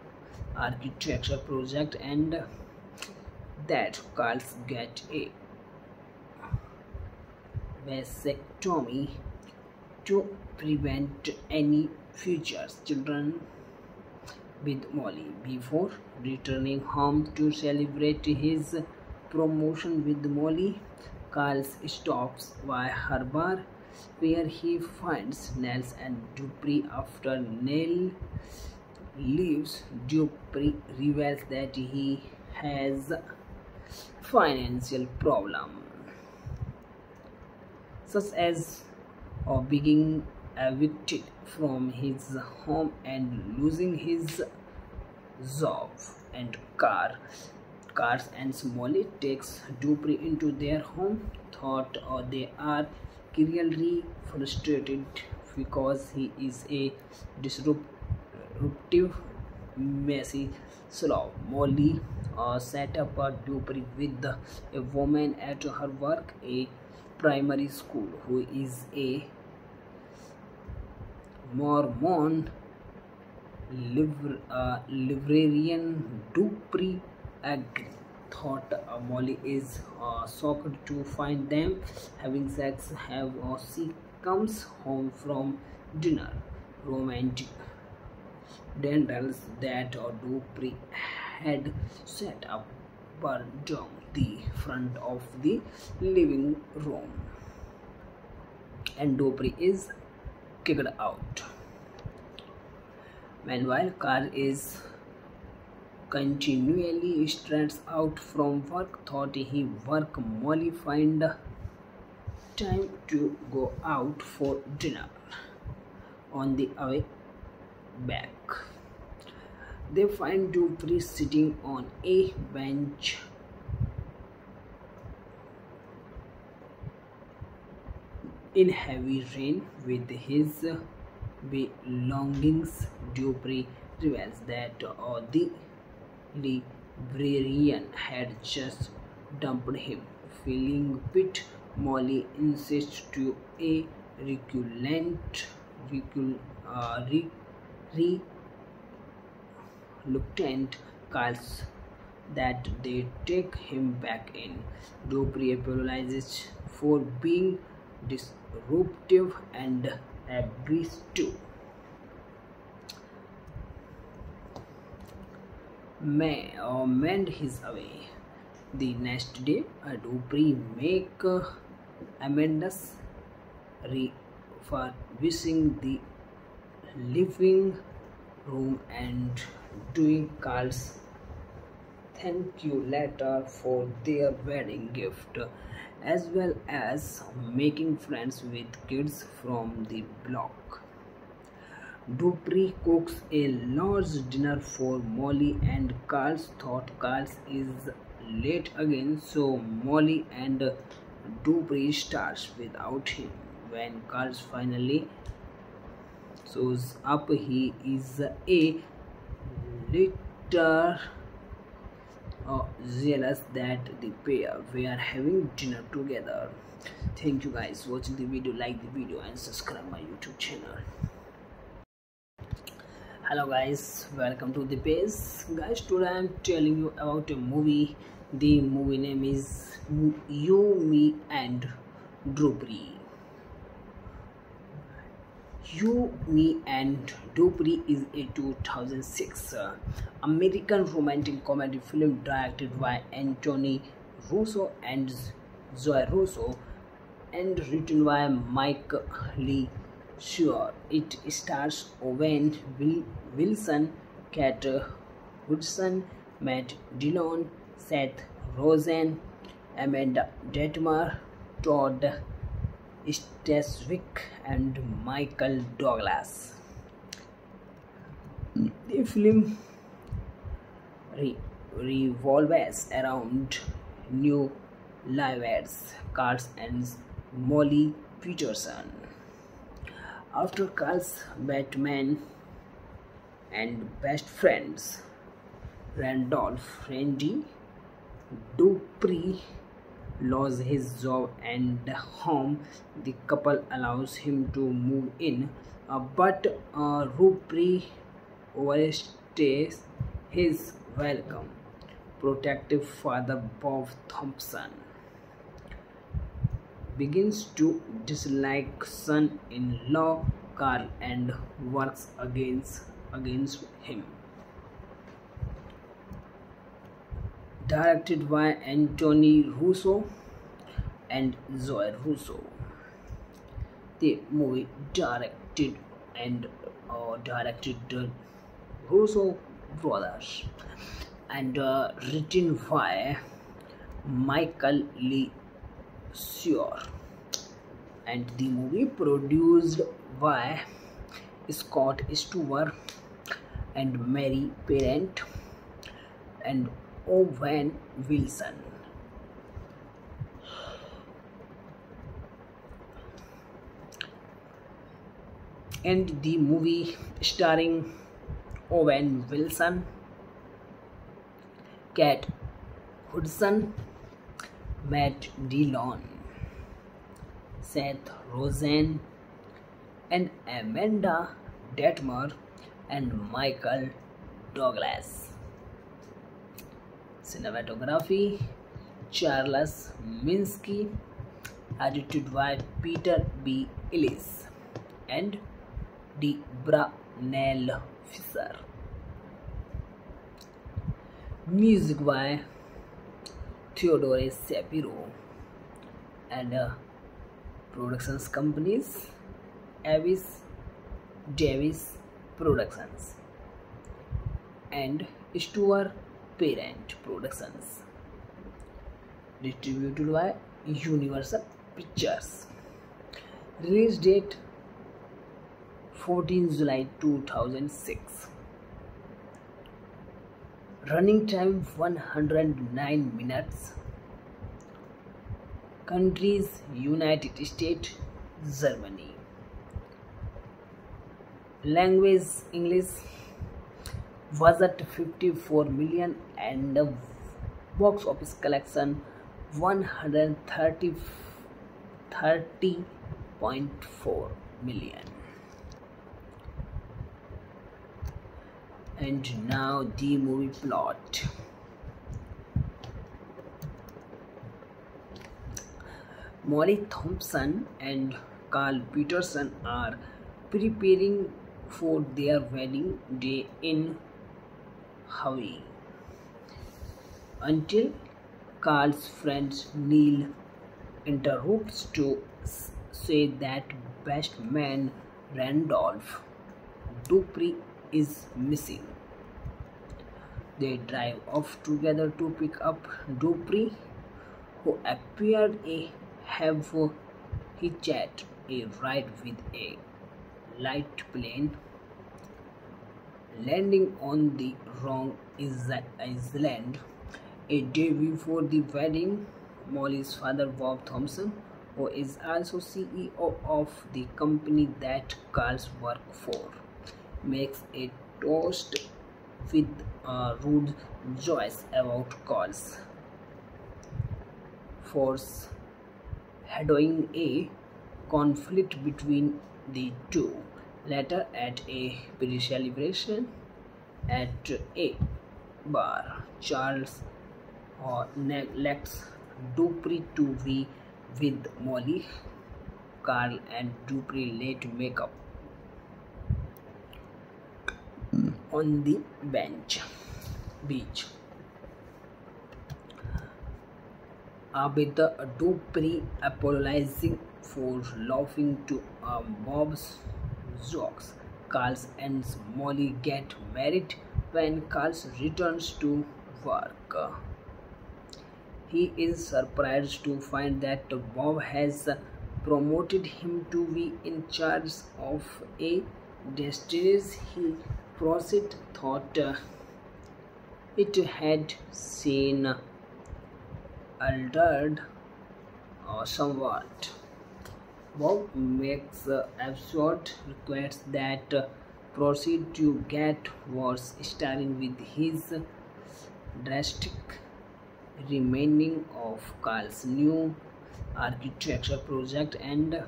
architecture project and that Carl's get a vasectomy to prevent any future children with Molly before returning home to celebrate his promotion with Molly. Carl stops by her bar where he finds Nels and Dupree. After Nell leaves, Dupree reveals that he has financial problem, such as or being evicted from his home and losing his job and car. Cars and Smalley takes Dupree into their home, thought or they are clearly frustrated because he is a disruptive, messy slob. Molly uh, set up a Dupree with a woman at her work, a primary school, who is a Mormon liber, uh, librarian. Dupree agreed. Thought uh, Molly is uh, shocked to find them having sex. Have or she comes home from dinner, romantic dentals that uh, Dupree had set up burned down the front of the living room, and Dupree is kicked out. Meanwhile, Carl is continually stressed out from work. Thought he work Molly find time to go out for dinner. On the way back, they find Dupree sitting on a bench in heavy rain with his belongings. Dupree reveals that uh, the librarian had just dumped him. Feeling pit, Molly insists to a reculant, recul, uh, re, re, reluctant calls that they take him back in. Dupree apologizes for being disruptive and agrees to may uh, mend his way. The next day, uh, Dupree make uh, Amanda's refurbishing the living room and doing Carl's thank you letter for their wedding gift, as well as making friends with kids from the block. Dupree cooks a large dinner for Molly and Carl. Thought Carl is late again, so Molly and Dupree starts without him. When Carl finally shows up, he is a little Uh, jealous that the pair were having dinner together. Thank you guys for watching the video. Like the video and subscribe my YouTube channel. Hello guys, welcome to the page. Guys, today I am telling you about a movie. The movie name is You, Me and Dupree. You, Me and Dupree is a two thousand six uh, American romantic comedy film directed by Anthony Russo and Zoe Russo and written by Mike LeSieur. It stars Owen Wilson, Kate Hudson, Matt Dillon, Seth Rogen, Amanda Detmer, Todd Stashwick and Michael Douglas. The film re revolves around new lives, cars and Molly Peterson. After Carl's Batman and best friends Randolph Randy Dupree loses his job and home, the couple allows him to move in, uh, but uh, Dupree overstays his welcome. Protective father Bob Thompson begins to dislike son-in-law Carl and works against against him. Directed by Anthony Russo and Zoe Russo, the movie directed and uh, directed the Russo brothers and uh, written by Michael LeSieur, and the movie produced by Scott Stewart and Mary Parent and Owen Wilson. And the movie starring Owen Wilson, Kate Hudson, Matt Dillon, Seth Rogen, and Amanda Detmer and Michael Douglas. Cinematography Charles Minsky, edited by Peter B. Ellis and Deborah Neil-Fisher. Music by Theodore Shapiro and uh, productions companies Avis Davis Productions and Stuart Parent Productions. Distributed by Universal Pictures. Release date fourteenth July two thousand six. Running time one hundred nine minutes. Countries United States, Germany. Language English. Budget fifty-four million and box office collection one hundred thirty point four million. And now the movie plot. Molly Thompson and Carl Peterson are preparing for their wedding day in Hawaii until Carl's friend Neil interrupts to say that best man Randolph Dupree is missing. They drive off together to pick up Dupree, who appeared to have hitched a ride with a light plane, landing on the wrong island. A day before the wedding, Molly's father Bob Thompson, who is also C E O of the company that Carl's works for, makes a toast with uh, rude joys about Carl's force, foreshadowing a conflict between the two. Later, at a pre celebration at a bar, Charles uh, neglects Dupree to be with Molly. Carl and Dupree late make up on the bench beach. Avis Davis apologizing for laughing to uh, Bob's jokes. Carl and Molly get married. When Carl returns to work, he is surprised to find that Bob has promoted him to be in charge of a distillery. He Prosit thought uh, it had seen altered or uh, somewhat. Walt Beck's uh, absurd request that uh, proceed to get worse, starting with his uh, drastic remaining of Carl's new architecture project, and uh,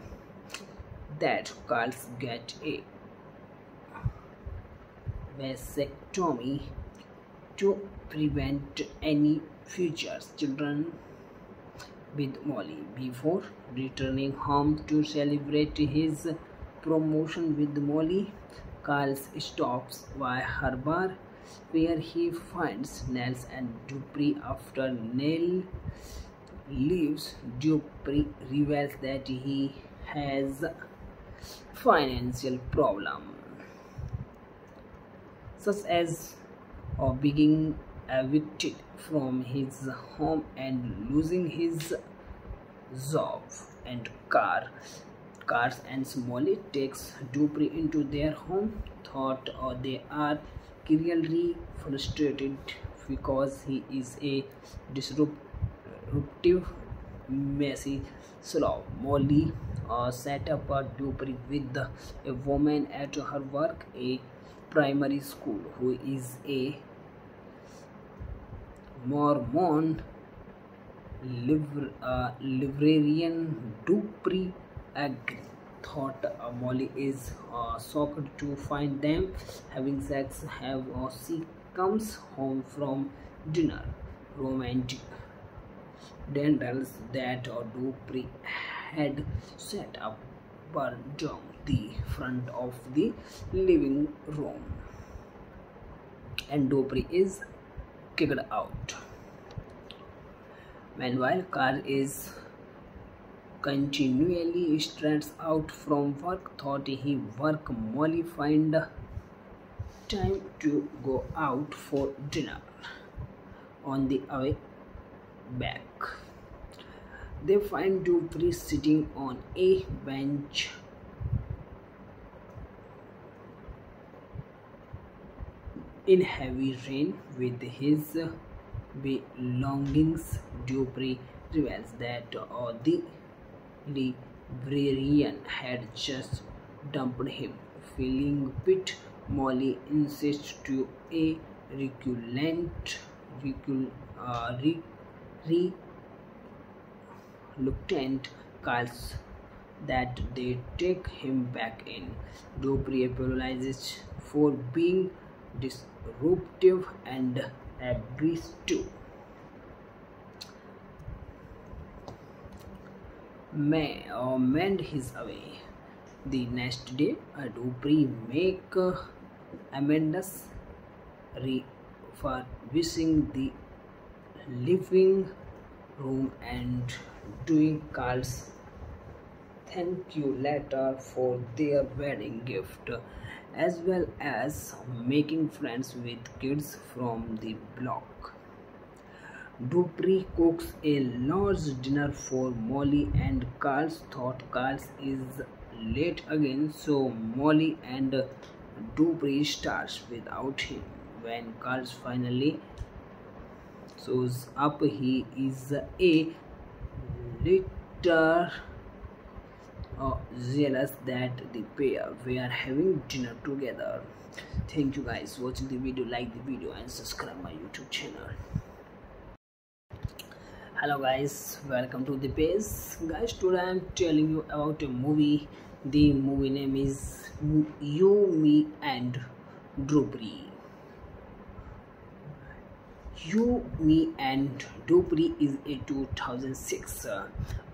that Carl's get a vasectomy to prevent any future children with Molly, before returning home to celebrate his promotion with Molly. Carl stops by her bar, where he finds Nels and Dupree. After Nell leaves, Dupree reveals that he has financial problem, such as or being evicted from his home and losing his job and car. Cars and Smalley takes Dupree into their home, thought or they are clearly frustrated because he is a disruptive, messy slob. Molly uh, set up a Dupree with a woman at her work, a primary school, who is a Mormon. Liber, uh, librarian Dupree agreed. Thought uh, Molly is uh, shocked to find them having sex. Have or she comes home from dinner, romantic dentals that uh, Dupree had set up burned down the front of the living room, and Dupree is kicked out. Meanwhile, Carl is continually stressed out from work. Thought he work, Molly find time to go out for dinner. On the way back, they find Dupree sitting on a bench in heavy rain with his belongings. Dupree reveals that uh, the librarian had just dumped him. Feeling pit, Molly insists to a reculant, recul, uh, re, re, reluctant calls that they take him back in. Dupree apologizes for being disruptive and agrees to may uh, mend his way. The next day, uh, Dupree make uh, Amanda's refurbishing the living room and doing Carl's thank you letter for their wedding gift, as well as making friends with kids from the block. Dupree cooks a large dinner for Molly and Carl. Thought Carl is late again, so Molly and Dupree starts without him. When Carl finally shows up, he is a litter Uh, jealous that the pair were having dinner together. Thank you guys for watching the video. Like the video and subscribe my YouTube channel. Hello guys, welcome to the page. Guys, today I'm telling you about a movie. The movie name is You, Me and Dupree. You, Me and Dupree is a two thousand six uh,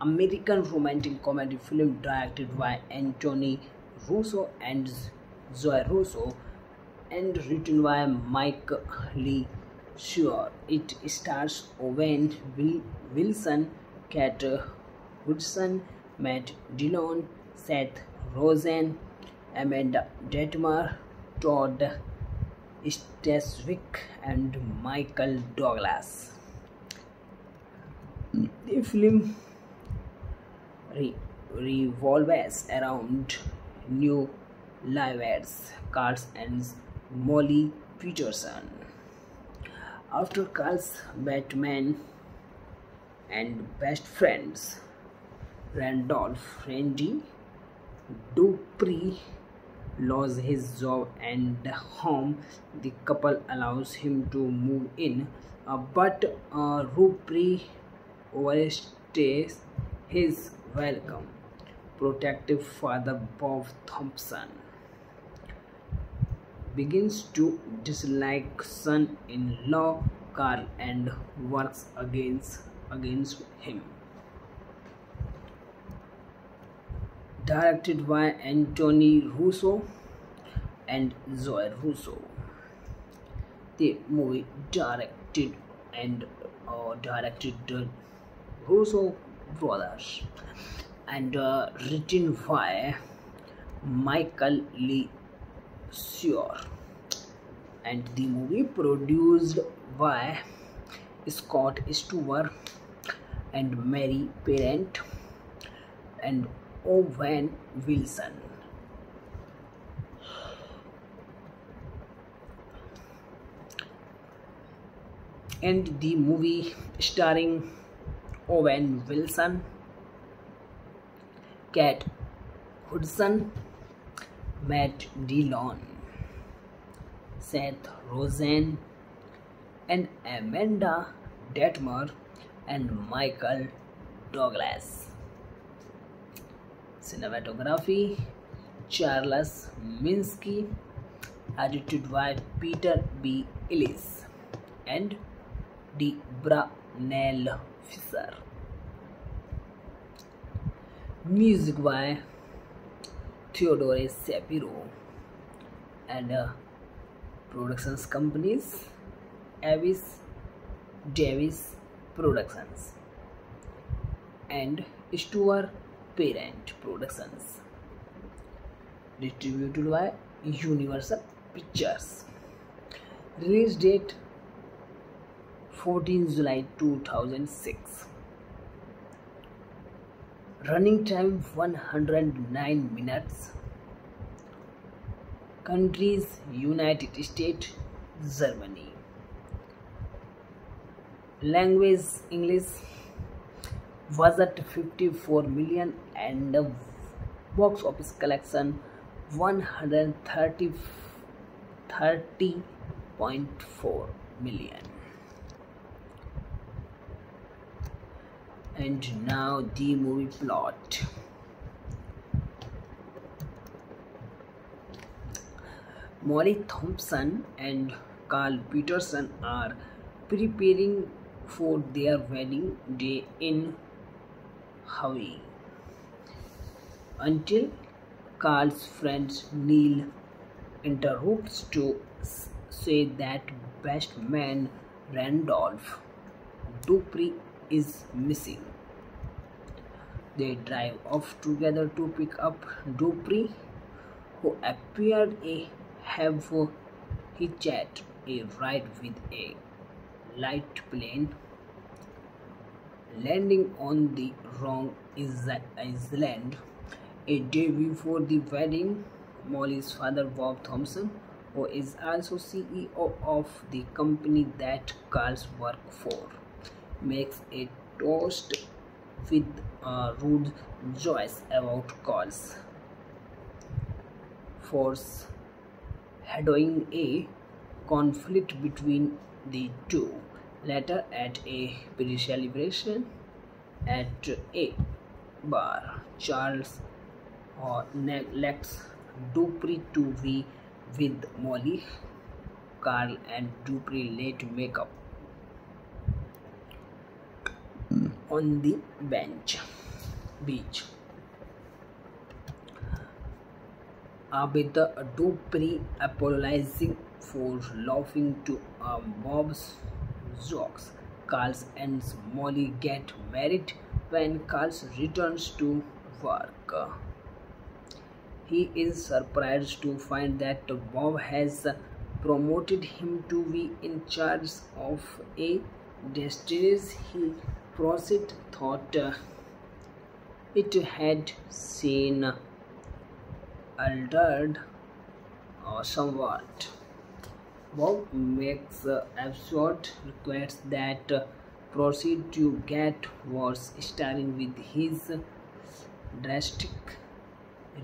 American romantic comedy film directed by Anthony Russo and Zoe Russo and written by Mike LeSieur. It stars Owen Wilson, Kate Hudson, Matt Dillon, Seth Rogen, Amanda Detmer, Todd Stashwick and Michael Douglas. The film re revolves around new lives, Carl and Molly Peterson. After Carl's Batman and best friends Randolph Randy Dupree lost his job and home. The couple allows him to move in, uh, but uh, Dupree overstays his welcome. Protective father Bob Thompson begins to dislike son-in-law Carl and works against against him. Directed by Anthony Russo and Zoe Russo, the movie directed and uh, directed the Russo brothers and uh, written by Michael LeSieur, and the movie produced by Scott Stewart and Mary Parent and Owen Wilson. And the movie starring Owen Wilson, Kate Hudson, Matt Dillon, Seth Rogen, and Amanda Detmer and Michael Douglas. Cinematography Charles Minsky, edited by Peter B. Ellis and Deborah Neil-Fisher. Music by Theodore Shapiro and uh, productions companies Avis Davis Productions and Stuart Parent Productions. Distributed by Universal Pictures. Release date fourteenth July two thousand six. Running time one hundred nine minutes. Countries United States, Germany. Language English. Budget fifty-four million and box office collection one hundred thirty point four million. And now the movie plot. Molly Thompson and Carl Peterson are preparing for their wedding day in Hawaii until Carl's friend Neil interrupts to say that best man Randolph Dupree is missing. They drive off together to pick up Dupree, who appeared to have hitched a ride with a light plane, landing on the wrong island. A day before the wedding, Molly's father Bob Thompson, who is also C E O of the company that Carl's work for, makes a toast with uh, rude joys about Carl's force, foreshadowing a conflict between the two. Later, at a pre celebration at a bar, Charles uh, neglects Dupree to be with Molly. Carl and Dupree late make up on the bench beach. With Dupree apologizing for laughing to uh, Bob's jokes, Carl and Molly get married. When Carl returns to work, he is surprised to find that Bob has promoted him to be in charge of a distillery. He first thought it had seen altered or somewhat. Bob makes uh, absurd requests that uh, proceed to get worse, starting with his drastic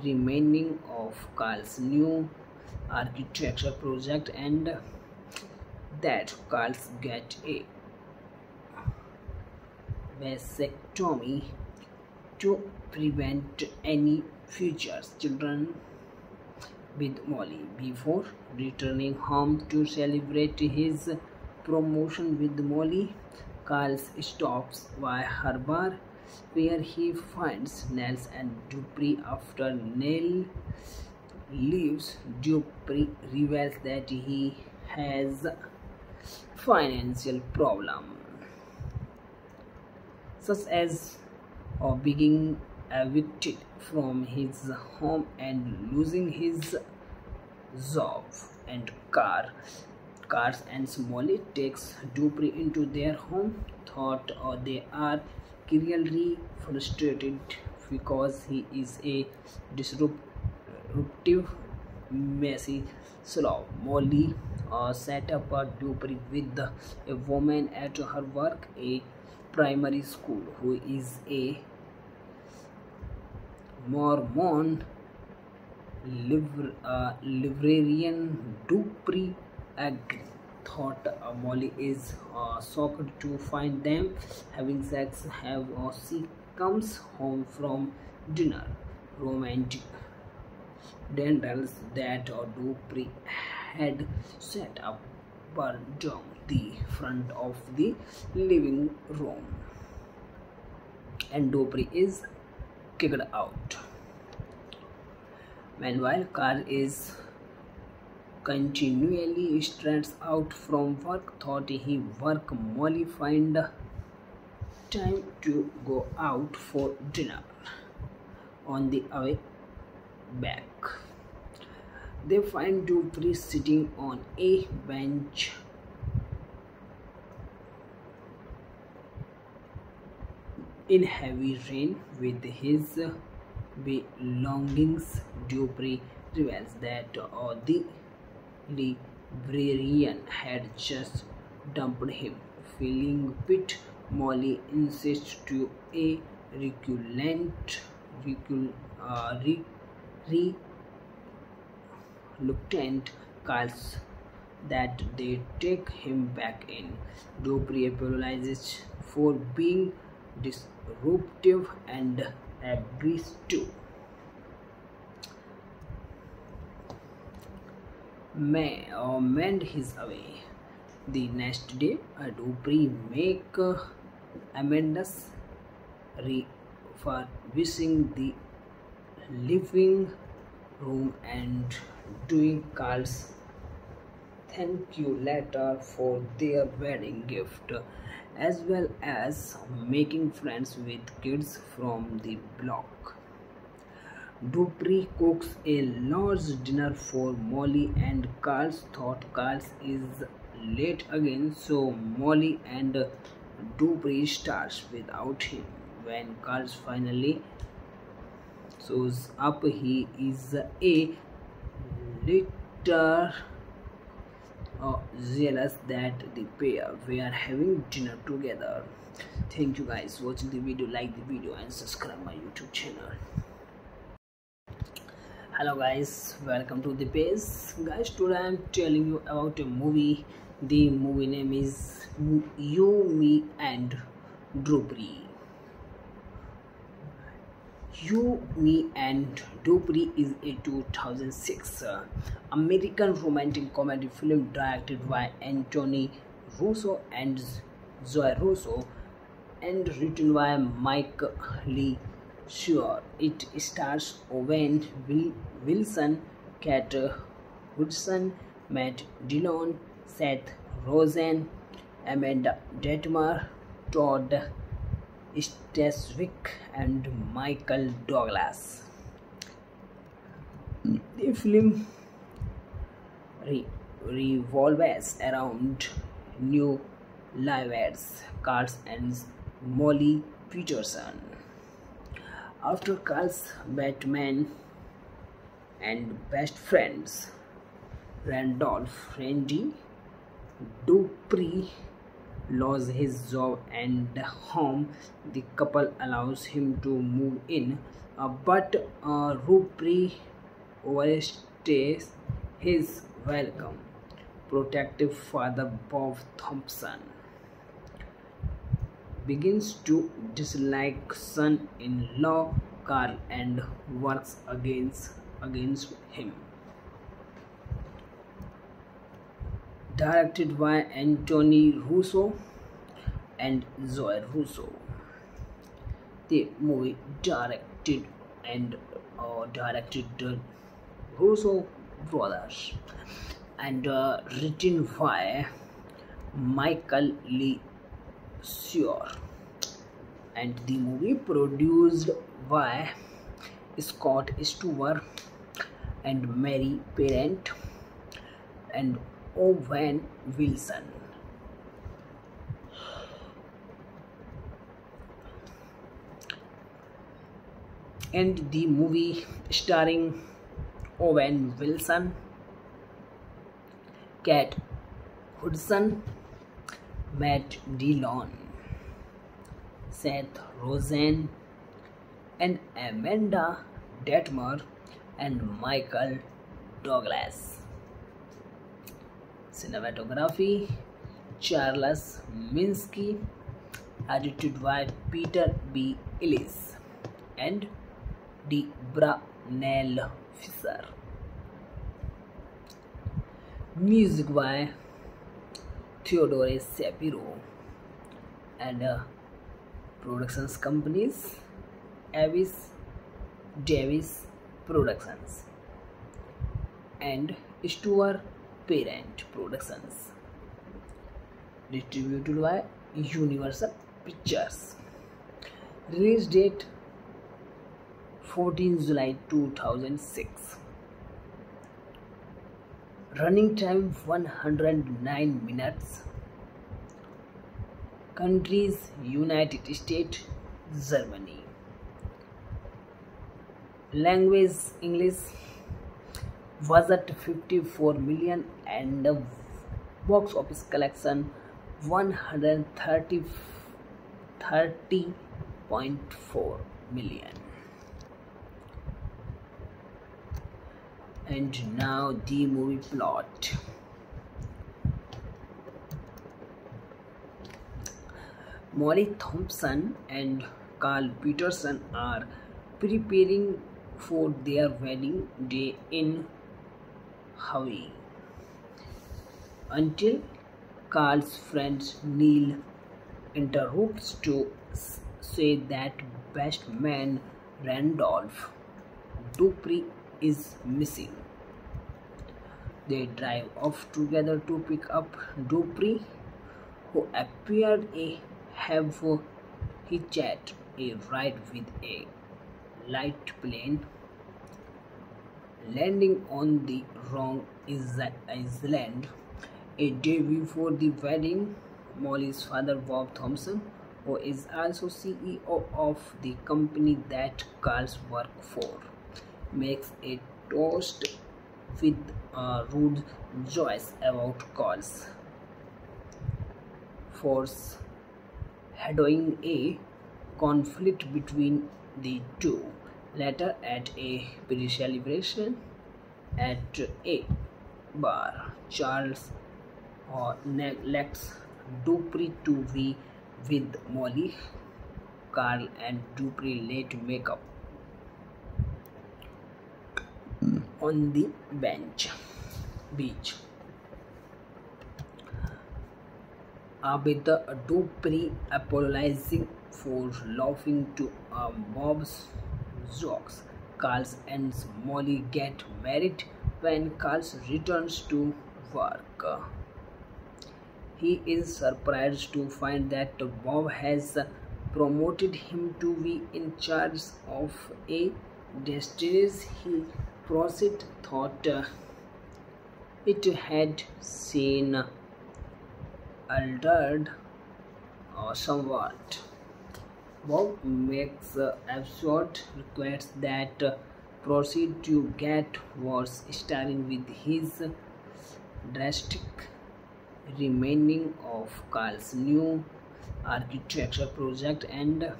remaining of Carl's new architecture project, and that Carl's get a vasectomy to prevent any future children with Molly before returning home to celebrate his promotion with Molly. Carl stops by her bar where he finds Nels and Dupree. After Nell leaves, Dupree reveals that he has financial problem, such as or being evicted from his home and losing his job and car. Cars and Smalley takes Dupree into their home, thought or they are clearly frustrated because he is a disruptive, messy slob. Molly uh, set up a Dupree with a woman at her work, a primary school, who is a Mormon. Liber, uh, librarian Dupree Agri thought uh, Molly is uh, shocked to find them having sex. Have or she comes home from dinner, romantic dentals that uh, Dupree had set up burned down the front of the living room, and Dupree is kicked out. Meanwhile, Carl is continually stressed out from work, thought he work Molly find time to go out for dinner. On the way back, they find Dupree sitting on a bench in heavy rain with his belongings. Dupree reveals that uh, the librarian had just dumped him. Feeling pit, Molly insists to a reculant, recul, uh, re, re, reluctant calls that they take him back in. Dupree apologizes for being disruptive and agrees to may uh, mend his way. The next day, uh, Dupree make uh, Amanda's refurbishing the living room and doing Carl's thank you letter for their wedding gift, as well as making friends with kids from the block. Dupree cooks a large dinner for Molly and Carl. Thought Carl is late again, so Molly and Dupree starts without him. When Carl finally shows up, he is a little Uh, jealous that the pair were having dinner together. Thank you guys for watching the video. Like the video and subscribe my YouTube channel. Hello guys, welcome to the page. Guys, today I am telling you about a movie. The movie name is You, Me and Dupree. You, Me and Dupree is a two thousand six uh, American romantic comedy film directed by Anthony Russo and Zoe Russo and written by Mike LeSieur. It stars Owen Wilson, Kate Hudson, Matt Dillon, Seth Rogen, Amanda Detmer, Todd Stashwick and Michael Douglas. The film re revolves around new lives, Carl and Molly Peterson. After Carl's Batman and best friends Randolph Randy, Dupree lost his job and home. The couple allows him to move in uh, but uh, Ruprecht overstays his welcome. Protective father Bob Thompson begins to dislike son-in-law Carl and works against against him. Directed by Anthony Russo and Zoe Russo, the movie directed and uh, directed the Russo brothers and uh, written by Michael LeSieur, and the movie produced by Scott Stewart and Mary Parent and Owen Wilson. And the movie starring Owen Wilson, Kate Hudson, Matt Dillon, Seth Rogen, and Amanda Detmer and Michael Douglas. Cinematography Charles Minsky, edited by Peter B. Ellis and Deborah Neil-Fisher. Music by Theodore Shapiro and uh, Productions Companies, Avis Davis Productions and Stuart Parent Productions. Distributed by Universal Pictures. Release date fourteenth July two thousand six. Running time one hundred nine minutes. Countries United States, Germany. Language English. Budget fifty-four million and the box office collection one hundred thirty point four million. And now the movie plot. Molly Thompson and Carl Peterson are preparing for their wedding day in Hawaii until Carl's friend Neil interrupts to say that best man Randolph Dupree is missing. They drive off together to pick up Dupree, who appeared a have he chat a ride with a light plane, landing on the wrong island. A day before the wedding, Molly's father Bob Thompson, who is also C E O of the company that Carl's works for, makes a toast with a rude Joyce about Carl's force foreshadowing a conflict between the two. Later, at a British celebration at a bar, Charles uh, neglects Dupree to be with Molly. Carl and Dupree late make up on the bench beach. With Dupree apologizing for laughing to uh, Bob's jokes, Carl and Molly get married. When Carl returns to work, he is surprised to find that Bob has promoted him to be in charge of a distillery. He proceeded thought uh, it had seen altered uh, somewhat. Bob makes uh, absurd requests that uh, proceed to get worse, starting with his drastic renaming of Carl's new architecture project and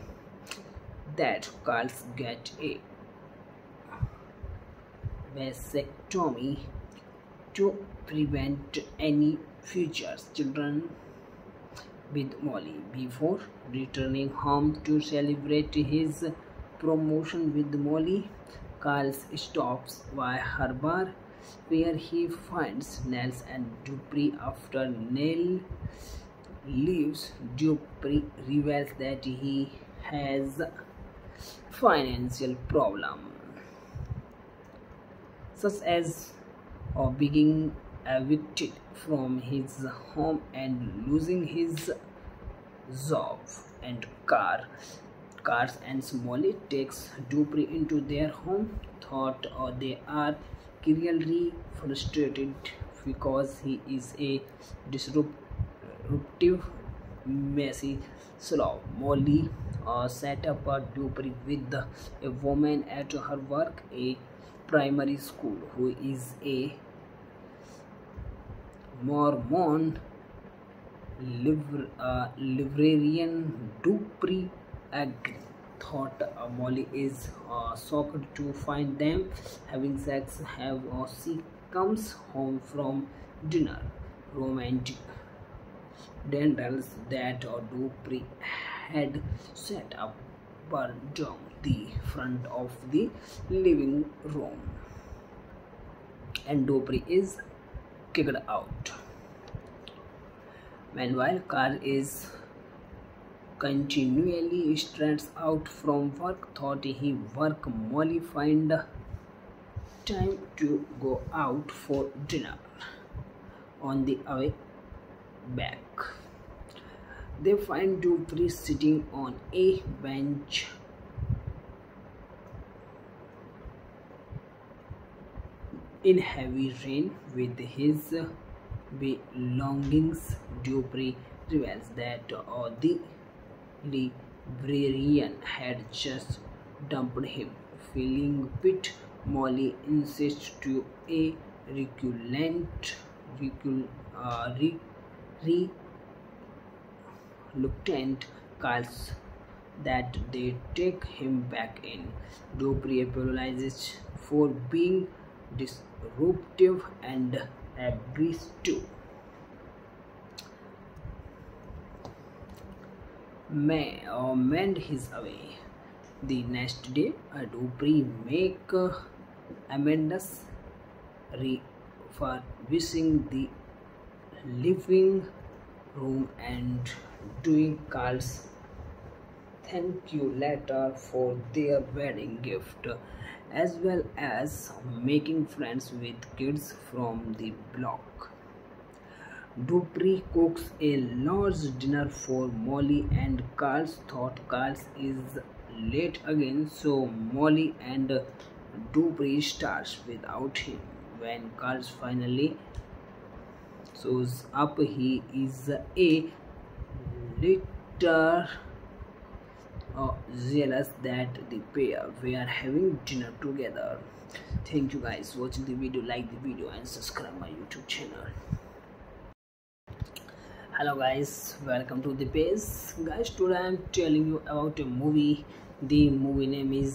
that Carl's get a vasectomy to prevent any future children with Molly before returning home to celebrate his promotion with Molly. Carl stops by her bar where he finds Nels and Dupree. After Nell leaves, Dupree reveals that he has financial problem, such as or being evicted from his home and losing his job and car. Cars and Smalley takes Dupree into their home, thought or they are clearly frustrated because he is a disruptive, messy slob. Molly uh, set up a Dupree with a woman at her work, a primary school, who is a Mormon liber, uh, librarian. Dupree Agri thought uh, Molly is uh, shocked to find them having sex. Have or she comes home from dinner, romantic dentals that uh, Dupree had set up burned down the front of the living room, and Dupree is kicked out. Meanwhile, Carl is continually stressed out from work, thought he work Molly find time to go out for dinner. On the way back, they find Dupree sitting on a bench in heavy rain with his belongings. Dupree reveals that uh, the The librarian had just dumped him. Feeling pit, Molly insists to a reluctant, recul, uh, re, re, reluctant calls that they take him back in. Dupree apologizes for being disruptive and agrees to May uh, mend his way. The next day, uh, Dupree make uh, Amanda's refurbishing the living room and doing Carl's thank you letter for their wedding gift, as well as making friends with kids from the block. Dupree cooks a large dinner for Molly and Carl. Thought Carl is late again, so Molly and Dupree starts without him. When Carl finally shows up, he is a little uh, jealous that the pair were having dinner together. Thank you guys for watching the video. Like the video and subscribe my YouTube channel. Hello guys, welcome to the page. Guys, today I am telling you about a movie. The movie name is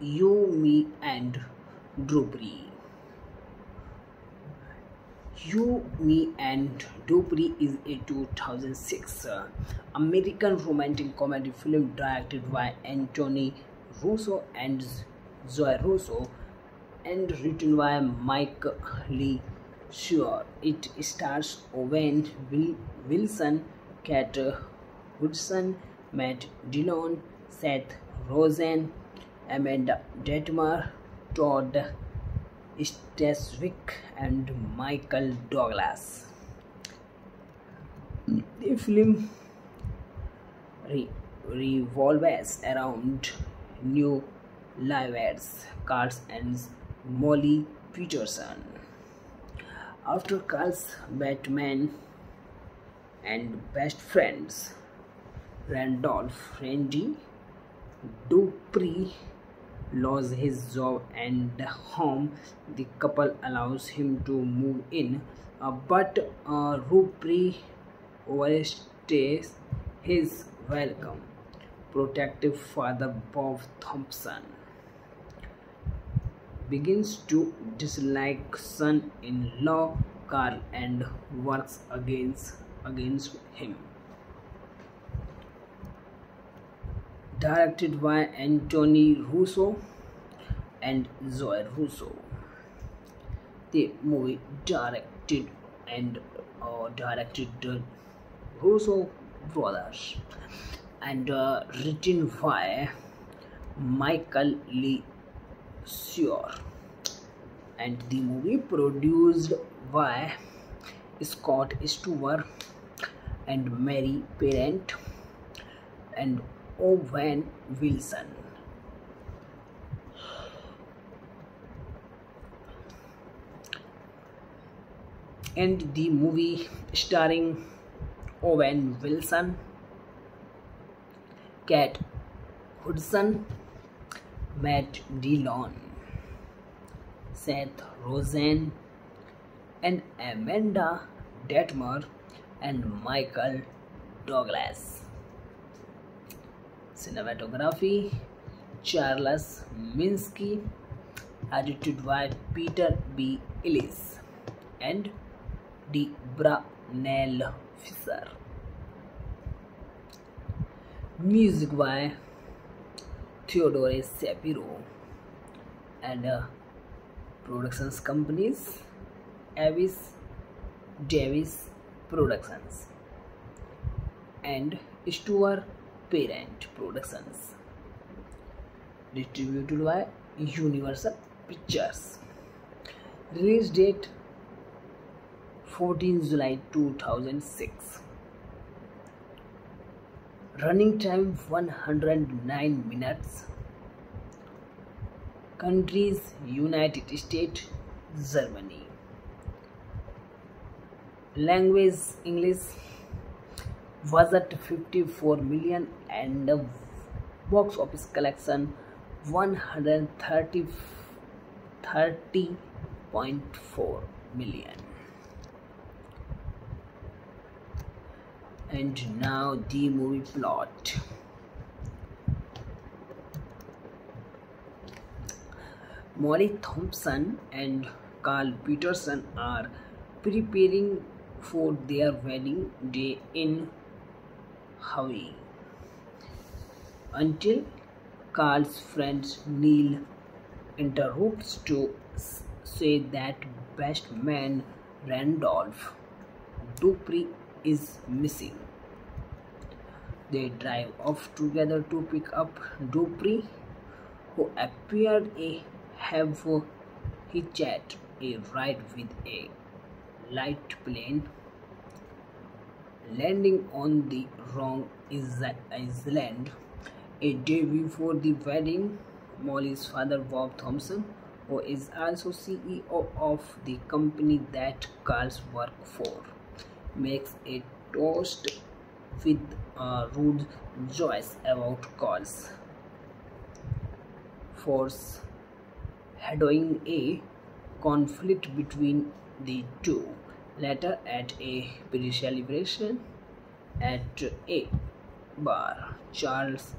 You, Me and Dupree. You, Me and Dupree is a two thousand six American romantic comedy film directed by Anthony Russo and Zoe Russo and written by Mike LeSieur. Sure, it stars Owen Wilson, Kate Hudson, Matt Dillon, Seth Rogen, Amanda Detmer, Todd Stashwick, and Michael Douglas. The film re revolves around new lives, Carl and Molly Peterson. After Carl's Batman and best friends Randolph Randy, Dupree loses his job and home. The couple allows him to move in, uh, but uh, Dupree overstays his welcome. Protective father Bob Thompson begins to dislike son-in-law Carl and works against against him. Directed by Anthony Russo and Zoe Russo. The movie directed and uh, directed the Russo brothers and uh, written by Michael LeSieur, and the movie produced by Scott Stewart and Mary Parent and Owen Wilson. And the movie starring Owen Wilson, Kate Hudson, Matt Dillon, Seth Rogen, and Amanda Detmer and Michael Douglas. Cinematography Charles Minsky, edited by Peter B. Ellis and Deborah Neil-Fisher. Music by Theodore Shapiro and uh, Productions Companies, Avis Davis Productions and Stuart Parent Productions. Distributed by Universal Pictures. Release date fourteenth July two thousand six. Running time one hundred nine minutes. Countries United States, Germany. Language English. Budget fifty-four million and the box office collection one hundred thirty point four million. And now the movie plot. Molly Thompson and Carl Peterson are preparing for their wedding day in Hawaii until Carl's friend Neil interrupts to say that best man Randolph Dupree is missing. They drive off together to pick up Dupree, who appeared a have he chat a ride with a light plane, landing on the wrong island. A day before the wedding, Molly's father Bob Thompson, who is also C E O of the company that Carl's works for, makes a toast with a rude Joyce about Carl's force foreshadowing a conflict between the two. Later, at a pre celebration at a bar, Charles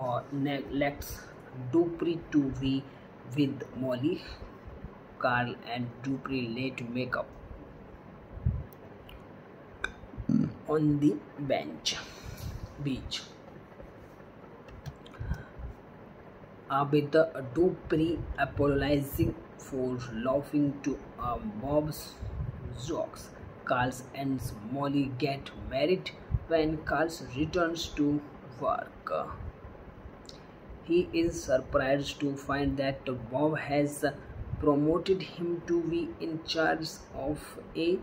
uh, neglects Dupree to be with Molly. Carl and Dupree late make up on the bench beach. With Dupree apologizing for laughing to uh, Bob's jokes, Carl and Molly get married. When Carl returns to work, he is surprised to find that Bob has promoted him to be in charge of a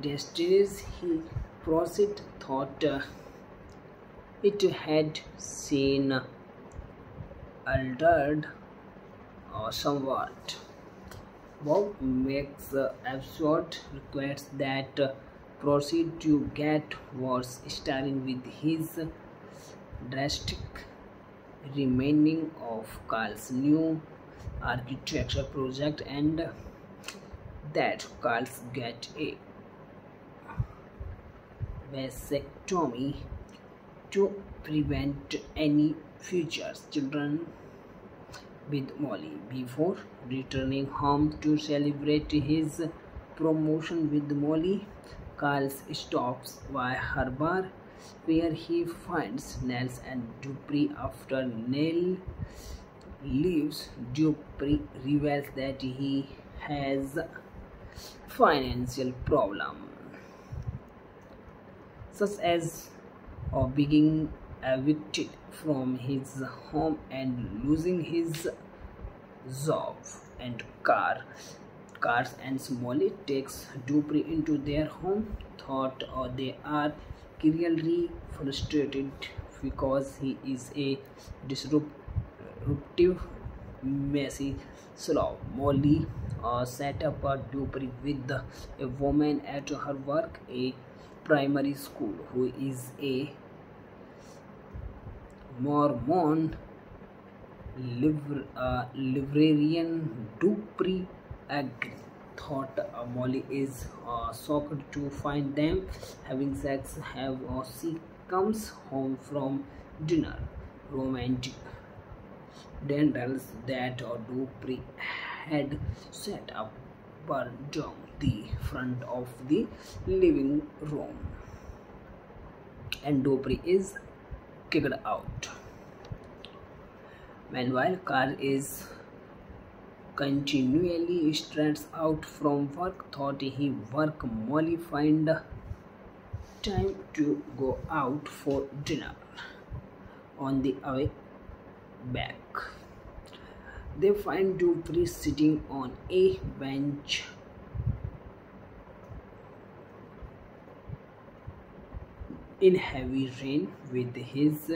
distillery. He proceed thought uh, it had seen altered uh, somewhat. Bob makes uh, absurd requests that uh, proceed to get worse, starting with his drastic renaming of Carl's new architecture project and uh, that Carl's get a vasectomy to prevent any future children with Molly before returning home to celebrate his promotion with Molly. Carl stops by her bar, where he finds Nels and Dupree. After Nell leaves, Dupree reveals that he has financial problem, such as or being evicted from his home and losing his job and car. Cars and Smolly takes Dupree into their home, thought uh, they are clearly frustrated because he is a disruptive, messy slob. Molly uh, set up a Dupree with a woman at her work, a primary school, who is a Mormon liber, uh, librarian. Dupree Agri thought uh, Molly is uh, shocked to find them having sex. Have or she comes home from dinner, romantic dentals that uh, Dupree had set up burned down the front of the living room, and Dupree is kicked out. Meanwhile, Carl is continually stressed out from work, thought he work Molly find time to go out for dinner. On the way back, they find Dupree sitting on a bench in heavy rain with his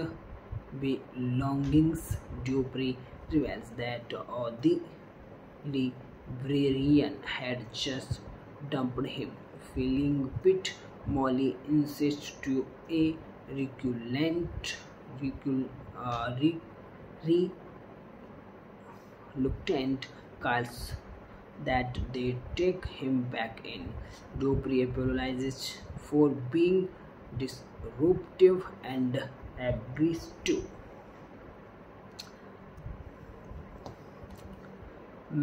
belongings. Dupree reveals that uh, the The librarian had just dumped him. Feeling pit, Molly insists to a reluctant, recul, uh, re, re, reluctant calls that they take him back in. Dupree apologizes for being disruptive and agrees to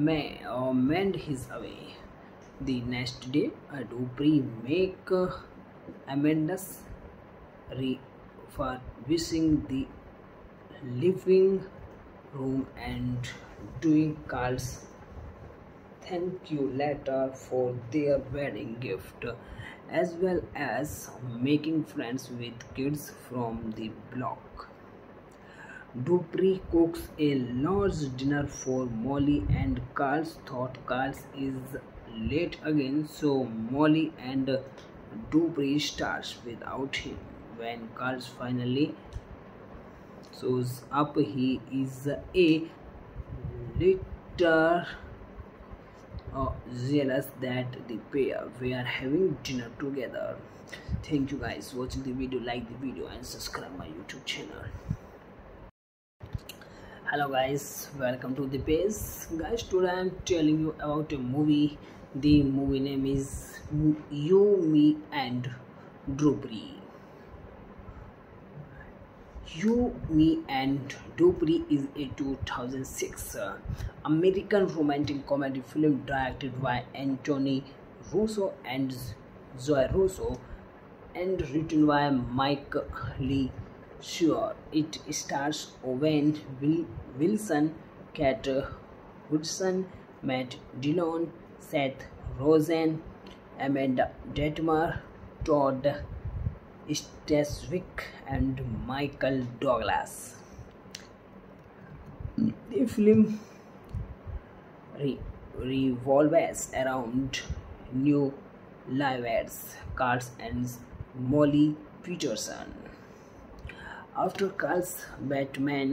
May uh, mend his way. The next day, uh, Dupree make uh, Amanda's refurbishing the living room and doing Carl's thank you letter for their wedding gift, as well as making friends with kids from the block. Dupree cooks a large dinner for Molly and Carl. Thought Carl is late again, so Molly and Dupree starts without him. When Carl finally shows up, he is a little uh, jealous that the pair were having dinner together. Thank you guys for watching the video. Like the video and subscribe my YouTube channel. Hello guys, welcome to the page. Guys, today I am telling you about a movie. The movie name is You, Me and Dupree. You, Me and Dupree is a two thousand six American romantic comedy film directed by Anthony Russo and Zoe Russo and written by Mike LeSieur. Sure, it stars Owen Wilson, Kate Hudson, Matt Dillon, Seth Rogen, Amanda Detmer, Todd Stashwick, and Michael Douglas. The film re revolves around new lives, Carl and Molly Peterson. After Carl's Batman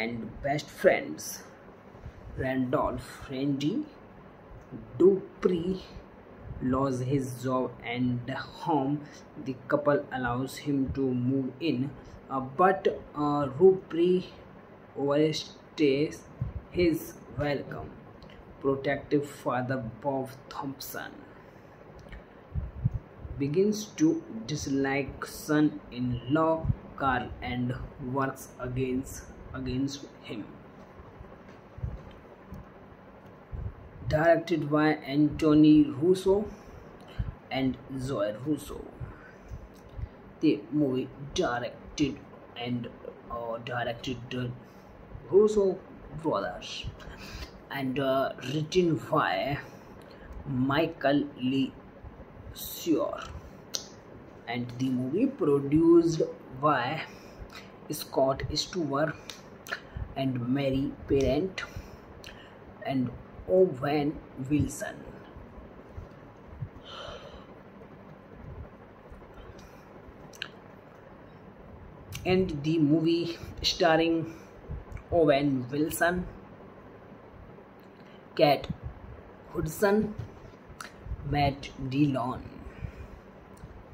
and best friends Randolph Randy, Dupree loses his job and home. The couple allows him to move in, uh, but uh, Dupree overstays his welcome. Protective father Bob Thompson begins to dislike son-in-law Carl and works against against him. directed by Anthony Russo and Zoe Russo. The movie directed and uh, directed the Russo brothers and uh, written by Michael LeSieur, and the movie produced by Scott Stewart and Mary Parent and Owen Wilson. And the movie starring Owen Wilson, Kate Hudson, Matt Dillon,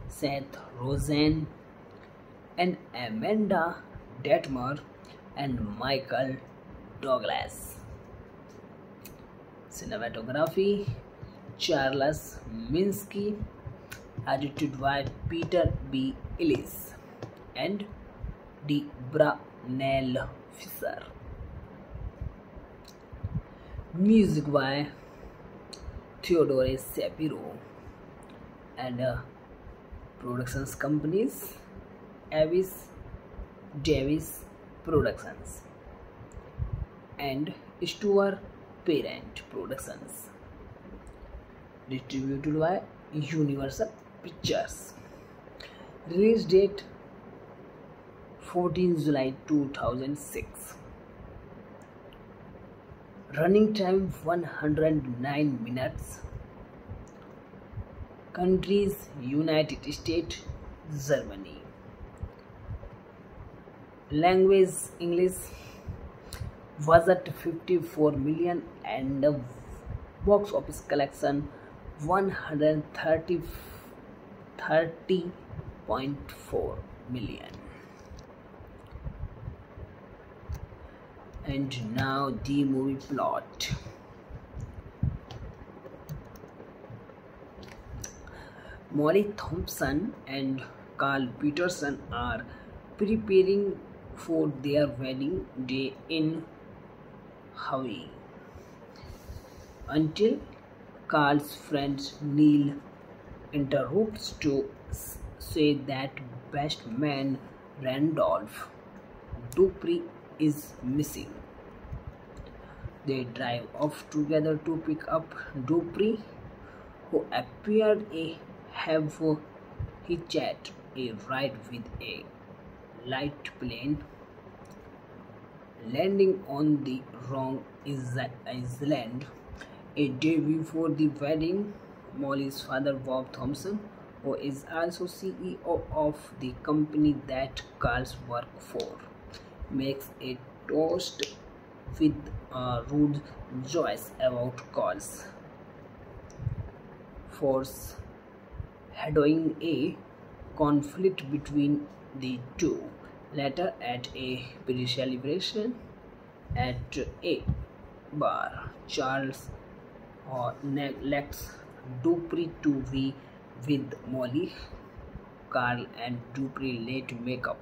Seth Rogen, and Amanda Detmer and Michael Douglas. Cinematography Charles Minsky, edited by Peter B. Ellis and Deborah Neil-Fisher. Music by Theodore Shapiro and uh, productions companies Avis Davis Productions and Stuart Parent Productions. Distributed by Universal Pictures. Release date fourteenth July two thousand six. Running time one hundred nine minutes. Countries United States, Germany. Language English. Budget fifty-four million and the box office collection one hundred thirty point four million. And now the movie plot. Molly Thompson and Carl Peterson are preparing for their wedding day in Hawaii until Carl's friend Neil interrupts to say that best man Randolph Dupree is missing. They drive off together to pick up Dupree, who appeared to have hitched a ride with a light plane, landing on the wrong island. A day before the wedding, Molly's father Bob Thompson, who is also C E O of the company that Carl's works for, makes a toast with uh, rude Joyce about Carl's force, foreshadowing a conflict between the two. Later, at a pre celebration at a bar, Charles uh, neglects Dupree to be with Molly. Carl and Dupree late make up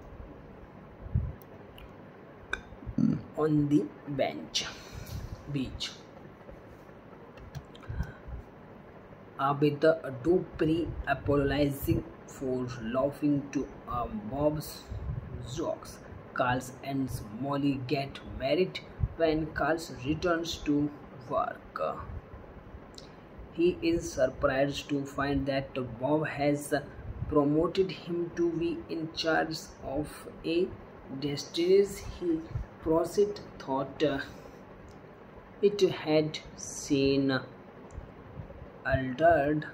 on the bench beach. With Dupree apologizing for laughing to uh, Bob's jokes, Carl and Molly get married. When Carl returns to work, he is surprised to find that Bob has promoted him to be in charge of a distillery. He Prosit thought uh, it had seen altered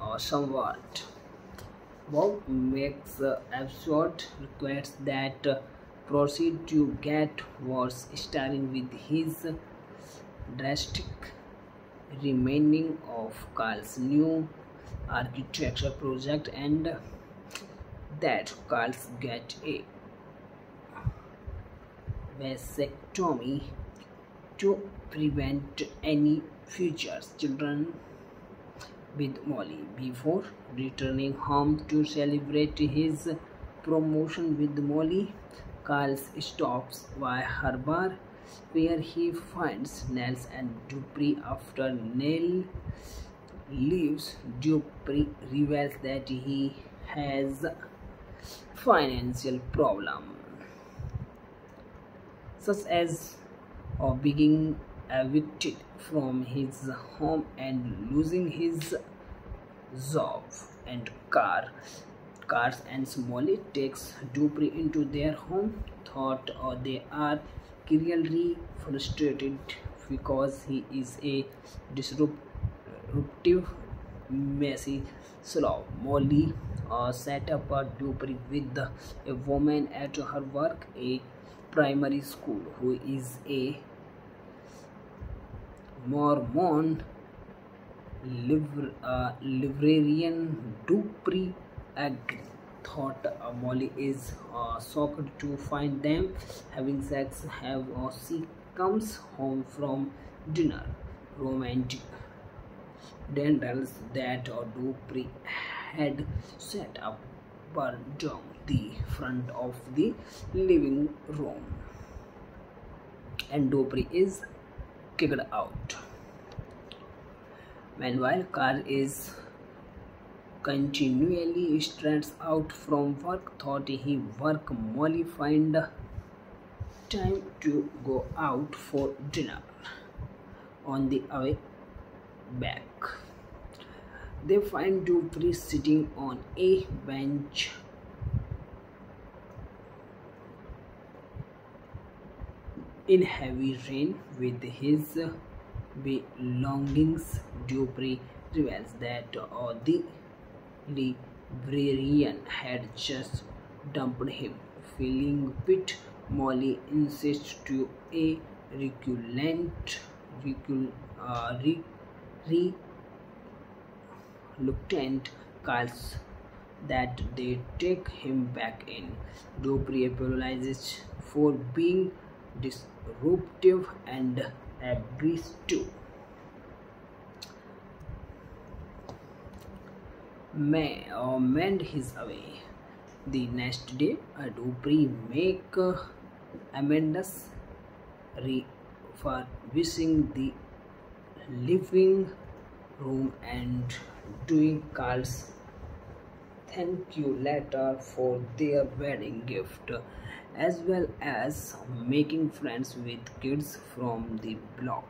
uh, somewhat. Bob makes uh, absurd requests that uh, proceed to get worse, starting with his drastic renaming of Carl's new architecture project and that Carl's get a vasectomy to prevent any future children with Molly. Before returning home to celebrate his promotion with Molly, Carl stops by her bar where he finds Nels and Dupree. After Nels leaves, Dupree reveals that he has financial problem, such as or being evicted from his home and losing his job and car. Cars and Smalley takes Dupree into their home, thought or they are clearly frustrated because he is a disruptive, messy slob. Molly uh, set up a Dupree with a woman at her work, a primary school, who is a Mormon liber, uh, librarian. Dupree Agri thought uh, Molly is uh, shocked to find them having sex. Have or she comes home from dinner. Romantic dentals that uh, Dupree had set up burned down the front of the living room, and Dupree is kicked out. Meanwhile, Carl is continually stressed out from work. Thought he work, Molly find time to go out for dinner. On the way back, they find Dupree sitting on a bench in heavy rain with his belongings. Dupree reveals that uh, the librarian had just dumped him. Feeling pit, Molly insists to a reculant, recul, uh, re, re, reluctant calls that they take him back in. Dupree apologizes for being disruptive and agrees to. May uh, mend his way. The next day, uh, Dupree make uh, Amanda's refurbishing the living room and doing Carl's thank you letter for their wedding gift, as well as making friends with kids from the block.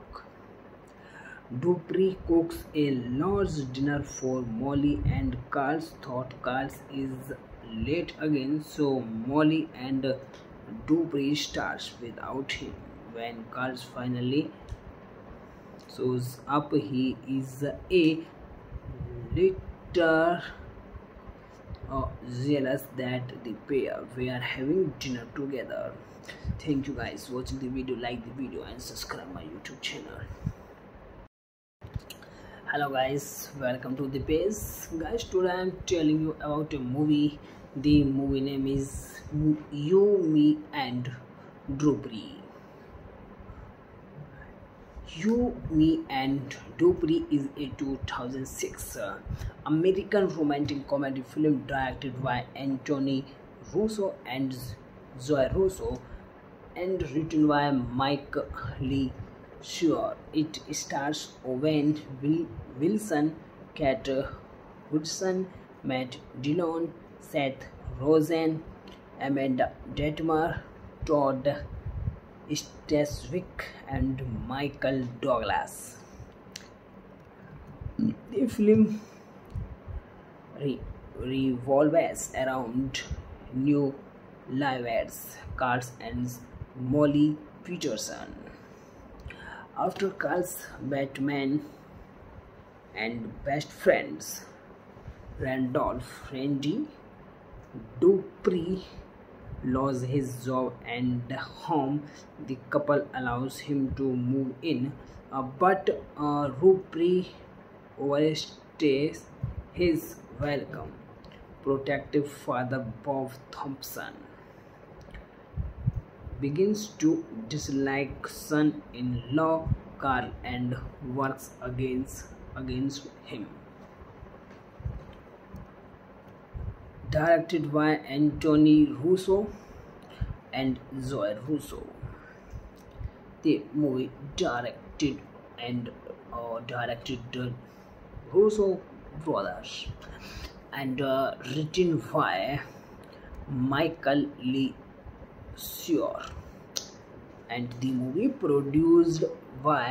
Dupree cooks a large dinner for Molly and Carl. Thought Carl is late again, so Molly and Dupree starts without him. When Carl finally shows up, he is a little uh, jealous that the pair were having dinner together. Thank you guys for watching the video. Like the video and subscribe my YouTube channel. Hello guys, welcome to the page. Guys, today I am telling you about a movie. The movie name is You, Me and Dupree. You, Me and Dupree is a two thousand six American romantic comedy film directed by Anthony Russo and Zoe Russo and written by Mike LeSieur. Sure, it stars Owen Wilson, Kate Hudson, Matt Dillon, Seth Rogen, Amanda Detmer, Todd Stashwick, and Michael Douglas. The film re revolves around new lives, Carl and Molly Peterson. After Carl's Batman and best friends Randolph Randy, Dupree loses his job and home. The couple allows him to move in, uh, but uh, Dupree overstays his welcome. Protective father Bob Thompson begins to dislike son-in-law Carl and works against against him. Directed by Anthony Russo and Zoe Russo, the movie directed and uh, directed the Russo brothers and uh, written by Michael LeSieur, and the movie produced by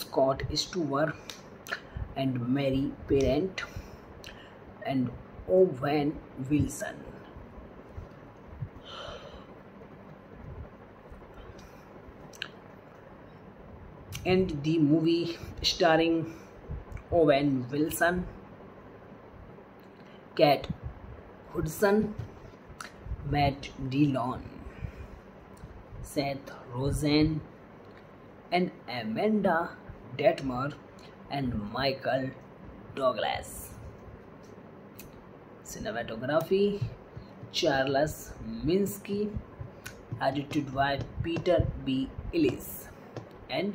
Scott Stewart and Mary Parent and Owen Wilson. And the movie starring Owen Wilson, Kate Hudson, Matt Dillon, Seth Rogen, and Amanda Detmer and Michael Douglas. Cinematography Charles Minsky, edited by Peter B. Ellis and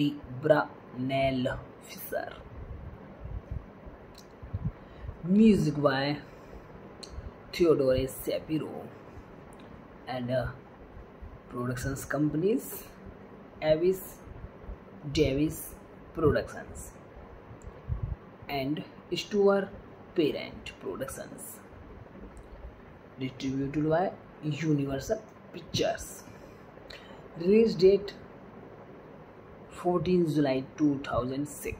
Deborah Neil-Fisher. Music by Theodore Shapiro and uh, productions companies Avis Davis Productions and Stuart Parent Productions. Distributed by Universal Pictures. Release date fourteenth July two thousand six.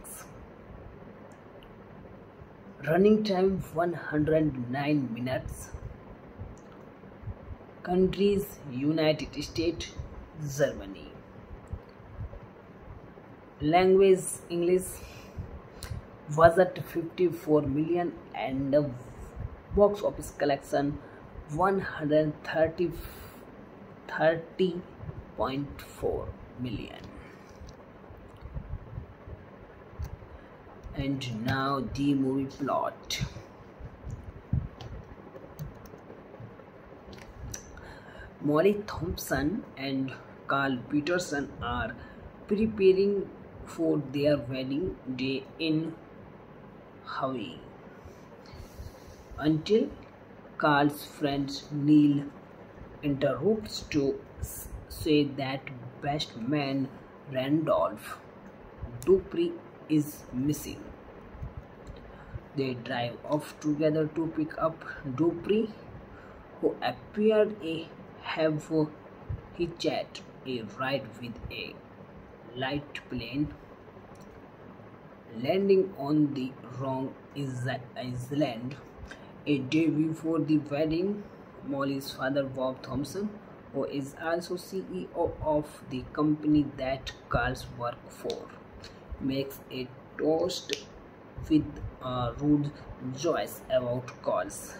Running time one hundred nine minutes. Countries United States, Germany. Language English. Budget fifty-four million and box office collection one hundred thirty point four million. And now the movie plot. Molly Thompson and Carl Peterson are preparing for their wedding day in Hawaii until Carl's friend Neil interrupts to say that best man Randolph Dupree is missing. They drive off together to pick up Dupree, who appeared to have hitched a ride with a light plane, landing on the wrong island. A day before the wedding, Molly's father, Bob Thompson, who is also C E O of the company that Carl's works for, makes a toast with uh, rude Joyce about Carl's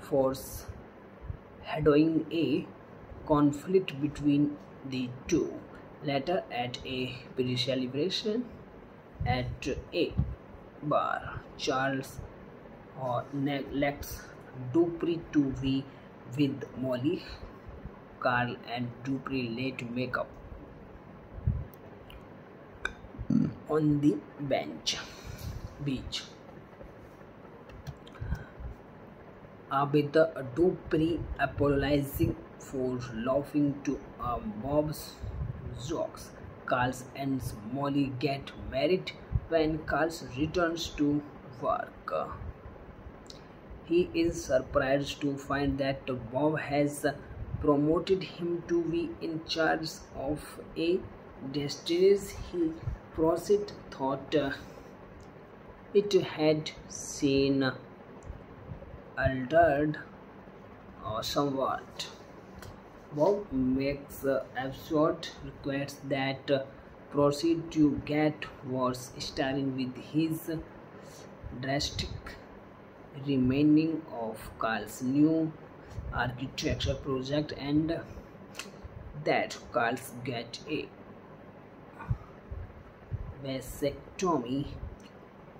force, foreshadowing a conflict between the two. Later, at a pre celebration at a bar, Charles uh, neglects Dupree to be with Molly. Carl and Dupree late make up on the bench beach. With Dupree apologizing for laughing to uh, Bob's jokes, Carl and Molly get married. When Carl returns to work, he is surprised to find that Bob has promoted him to be in charge of a distillery he Prosit thought it had seen altered or somewhat. Bob makes uh, absurd requests that uh, proceed to get worse, starting with his drastic renaming of Carl's new architecture project and that Carl's get a vasectomy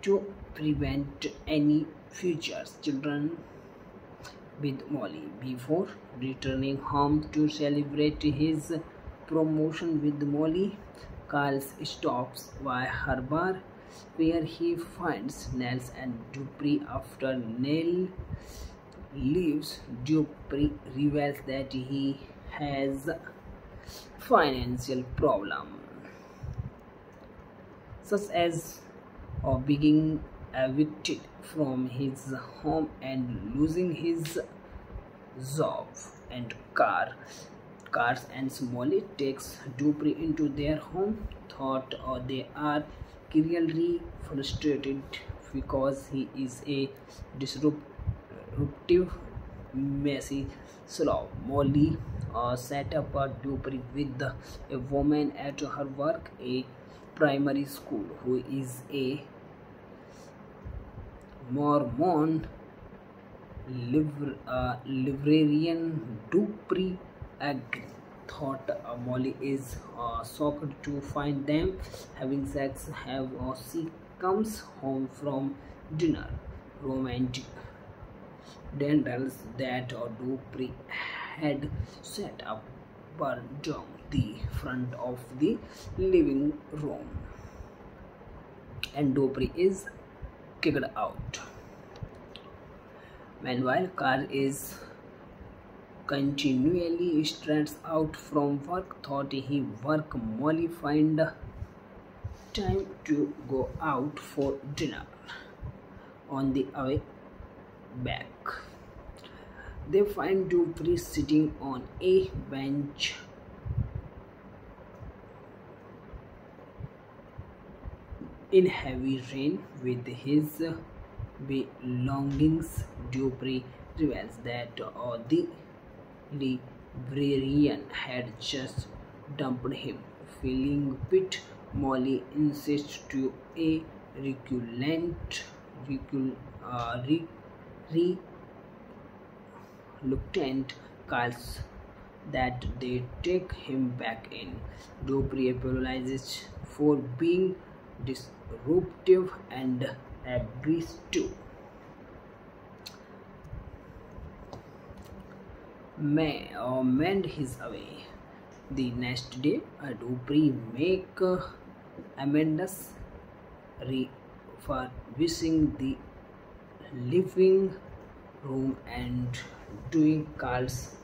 to prevent any future children with Molly before returning home to celebrate his promotion with Molly. Carl stops by her bar where he finds Nels and Dupree. After Nell leaves, Dupree reveals that he has financial problem, such as of being evicted from his home and losing his job and car. Cars and Smalley takes Dupree into their home thought or they are clearly frustrated because he is a disruptive, messy slob. Molly uh, set up a Dupree with a woman at her work, a primary school, who is a Mormon. Liber, uh, librarian Dupree Agri thought uh, Molly is uh, shocked to find them having sex. Have uh, she comes home from dinner, romantic dentals that uh, Dupree had set up burned down the front of the living room, and Dupree is kicked out. Meanwhile, Carl is continually stressed out from work. Thought he work, Molly find time to go out for dinner. On the way back, they find Dupree sitting on a bench in heavy rain with his belongings. Dupree reveals that uh, the librarian had just dumped him. Feeling pit, Molly insists to a reculant, recul, uh, re, re, reluctant calls that they take him back in. Dupree apologizes for being disruptive and agrees to. May uh, mend his way. The next day, uh, Dupree make uh, Amanda's refurbishing the living room and doing Carl's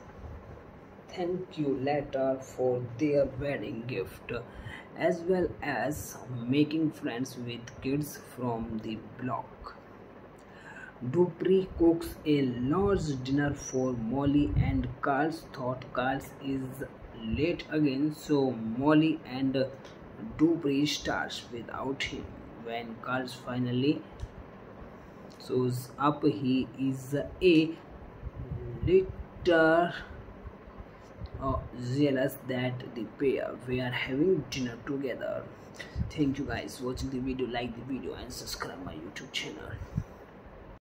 thank you letter for their wedding gift, as well as making friends with kids from the block. Dupree cooks a large dinner for Molly and Carl. Thought Carl is late again, so Molly and Dupree starts without him. When Carl finally shows up, he is a little Uh, jealous that the pair were having dinner together. Thank you guys for watching the video. Like the video and subscribe my YouTube channel.